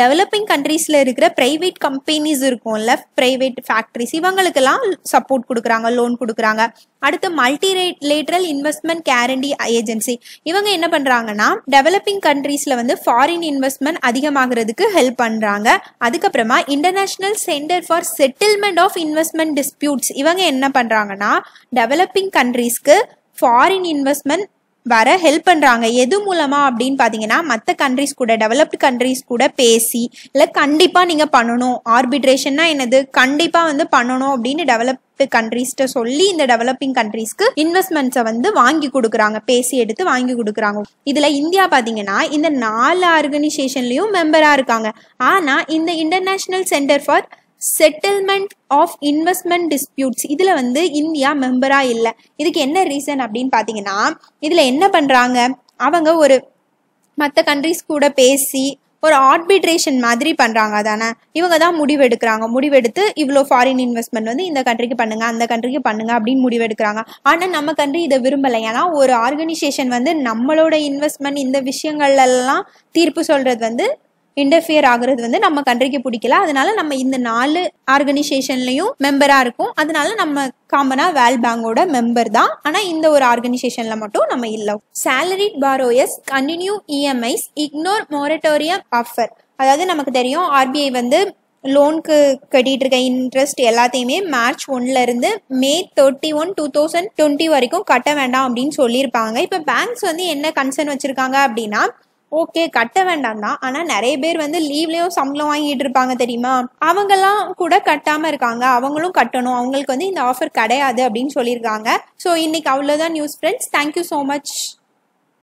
டெவலப்பிங் கண்ட்ரீஸில் இருக்கிற ப்ரைவேட் கம்பெனிஸ் இருக்கும்ல, ப்ரைவேட் ஃபேக்ட்ரிஸ், இவங்களுக்கெல்லாம் சப்போர்ட் கொடுக்குறாங்க, லோன் கொடுக்குறாங்க. அடுத்து மல்டிலேட்டரல் இன்வெஸ்ட்மெண்ட் கேரண்டி ஏஜென்சி இவங்க என்ன பண்றாங்கன்னா, டெவலப்பிங் கண்ட்ரீஸ்ல வந்து ஃபாரின் இன்வெஸ்ட்மெண்ட் அதிகமாகிறதுக்கு ஹெல்ப் பண்றாங்க. அதுக்கப்புறமா international centre for settlement of investment disputes இவங்க என்ன பண்றாங்கன்னா, டெவலப்பிங் கண்ட்ரீஸ்க்கு ஃபாரின் இன்வெஸ்ட்மெண்ட் வர ஹெல்ப் பண்ணுறாங்க. எது மூலமாக அப்படின்னு பார்த்தீங்கன்னா, மற்ற கண்ட்ரிஸ் கூட டெவலப்டு கண்ட்ரிஸ் கூட பேசி இல்லை கண்டிப்பாக நீங்கள் பண்ணணும், ஆர்பிட்ரேஷன்னா என்னது கண்டிப்பாக வந்து பண்ணணும் அப்படின்னு டெவலப்டு கண்ட்ரீஸ்கிட்ட சொல்லி இந்த டெவலப்பிங் கண்ட்ரீஸ்க்கு இன்வெஸ்ட்மெண்ட்ஸை வந்து வாங்கி கொடுக்குறாங்க, பேசி எடுத்து வாங்கி கொடுக்குறாங்க. இதில் இந்தியா பார்த்தீங்கன்னா இந்த நாலு ஆர்கனைசேஷன்லேயும் மெம்பராக இருக்காங்க. ஆனால் இந்த international centre for settlement of investment disputes இதில் வந்து இந்தியா மெம்பராக இல்லை. இதுக்கு என்ன ரீசன் அப்படின்னு பார்த்தீங்கன்னா, இதில் என்ன பண்ணுறாங்க அவங்க, ஒரு மற்ற கண்ட்ரிஸ் கூட பேசி ஒரு ஆர்பிட்ரேஷன் மாதிரி பண்ணுறாங்க. அதானே இவங்க தான் முடிவெடுக்கிறாங்க, முடிவெடுத்து இவ்வளோ ஃபாரின் இன்வெஸ்ட்மெண்ட் வந்து இந்த கண்ட்ரிக்கு பண்ணுங்கள் அந்த கண்ட்ரிக்கு பண்ணுங்கள் அப்படின்னு முடிவெடுக்கிறாங்க. ஆனால் நம்ம கண்ட்ரி இதை விரும்பலை. ஏன்னா ஒரு ஆர்கனைசேஷன் வந்து நம்மளோட இன்வெஸ்ட்மெண்ட் இந்த விஷயங்கள்லாம் தீர்ப்பு சொல்கிறது வந்து இன்டர்ஃபியர் ஆகுறது வந்து நம்ம கண்ட்ரிக்கு பிடிக்கல. அதனால நம்ம இந்த நாலு ஆர்கனைசேஷன்லையும் மெம்பராக இருக்கும். அதனால நம்ம காமனாக வேர்ல்ட் பேங்கோட மெம்பர் தான். ஆனால் இந்த ஒரு ஆர்கனைசேஷனில் மட்டும் நம்ம இல்லை. Salary borrowers continue EMIs ignore moratorium offer. அதாவது நமக்கு தெரியும் ஆர்பிஐ வந்து loan interest எல்லாத்தையுமே மார்ச் ஒன்ல இருந்து மே thirty-one twenty twenty வரைக்கும் கட்ட வேண்டாம் அப்படினு சொல்லிருப்பாங்க. இப்போ banks வந்து என்ன கன்சர்ன் வச்சிருக்காங்க அப்படினா ஓகே கட்ட வேண்டாம் தான், ஆனா நிறைய பேர் வந்து லீவ்லயோ சம்பளம் வாங்கிட்டு இருப்பாங்க தெரியுமா, அவங்கெல்லாம் கூட கட்டாம இருக்காங்க, அவங்களும் கட்டணும், அவங்களுக்கு வந்து இந்த ஆஃபர் கிடையாது அப்படின்னு சொல்லியிருக்காங்க. ஸோ இன்னைக்கு அவ்வளோதான் news friends, thank you so much.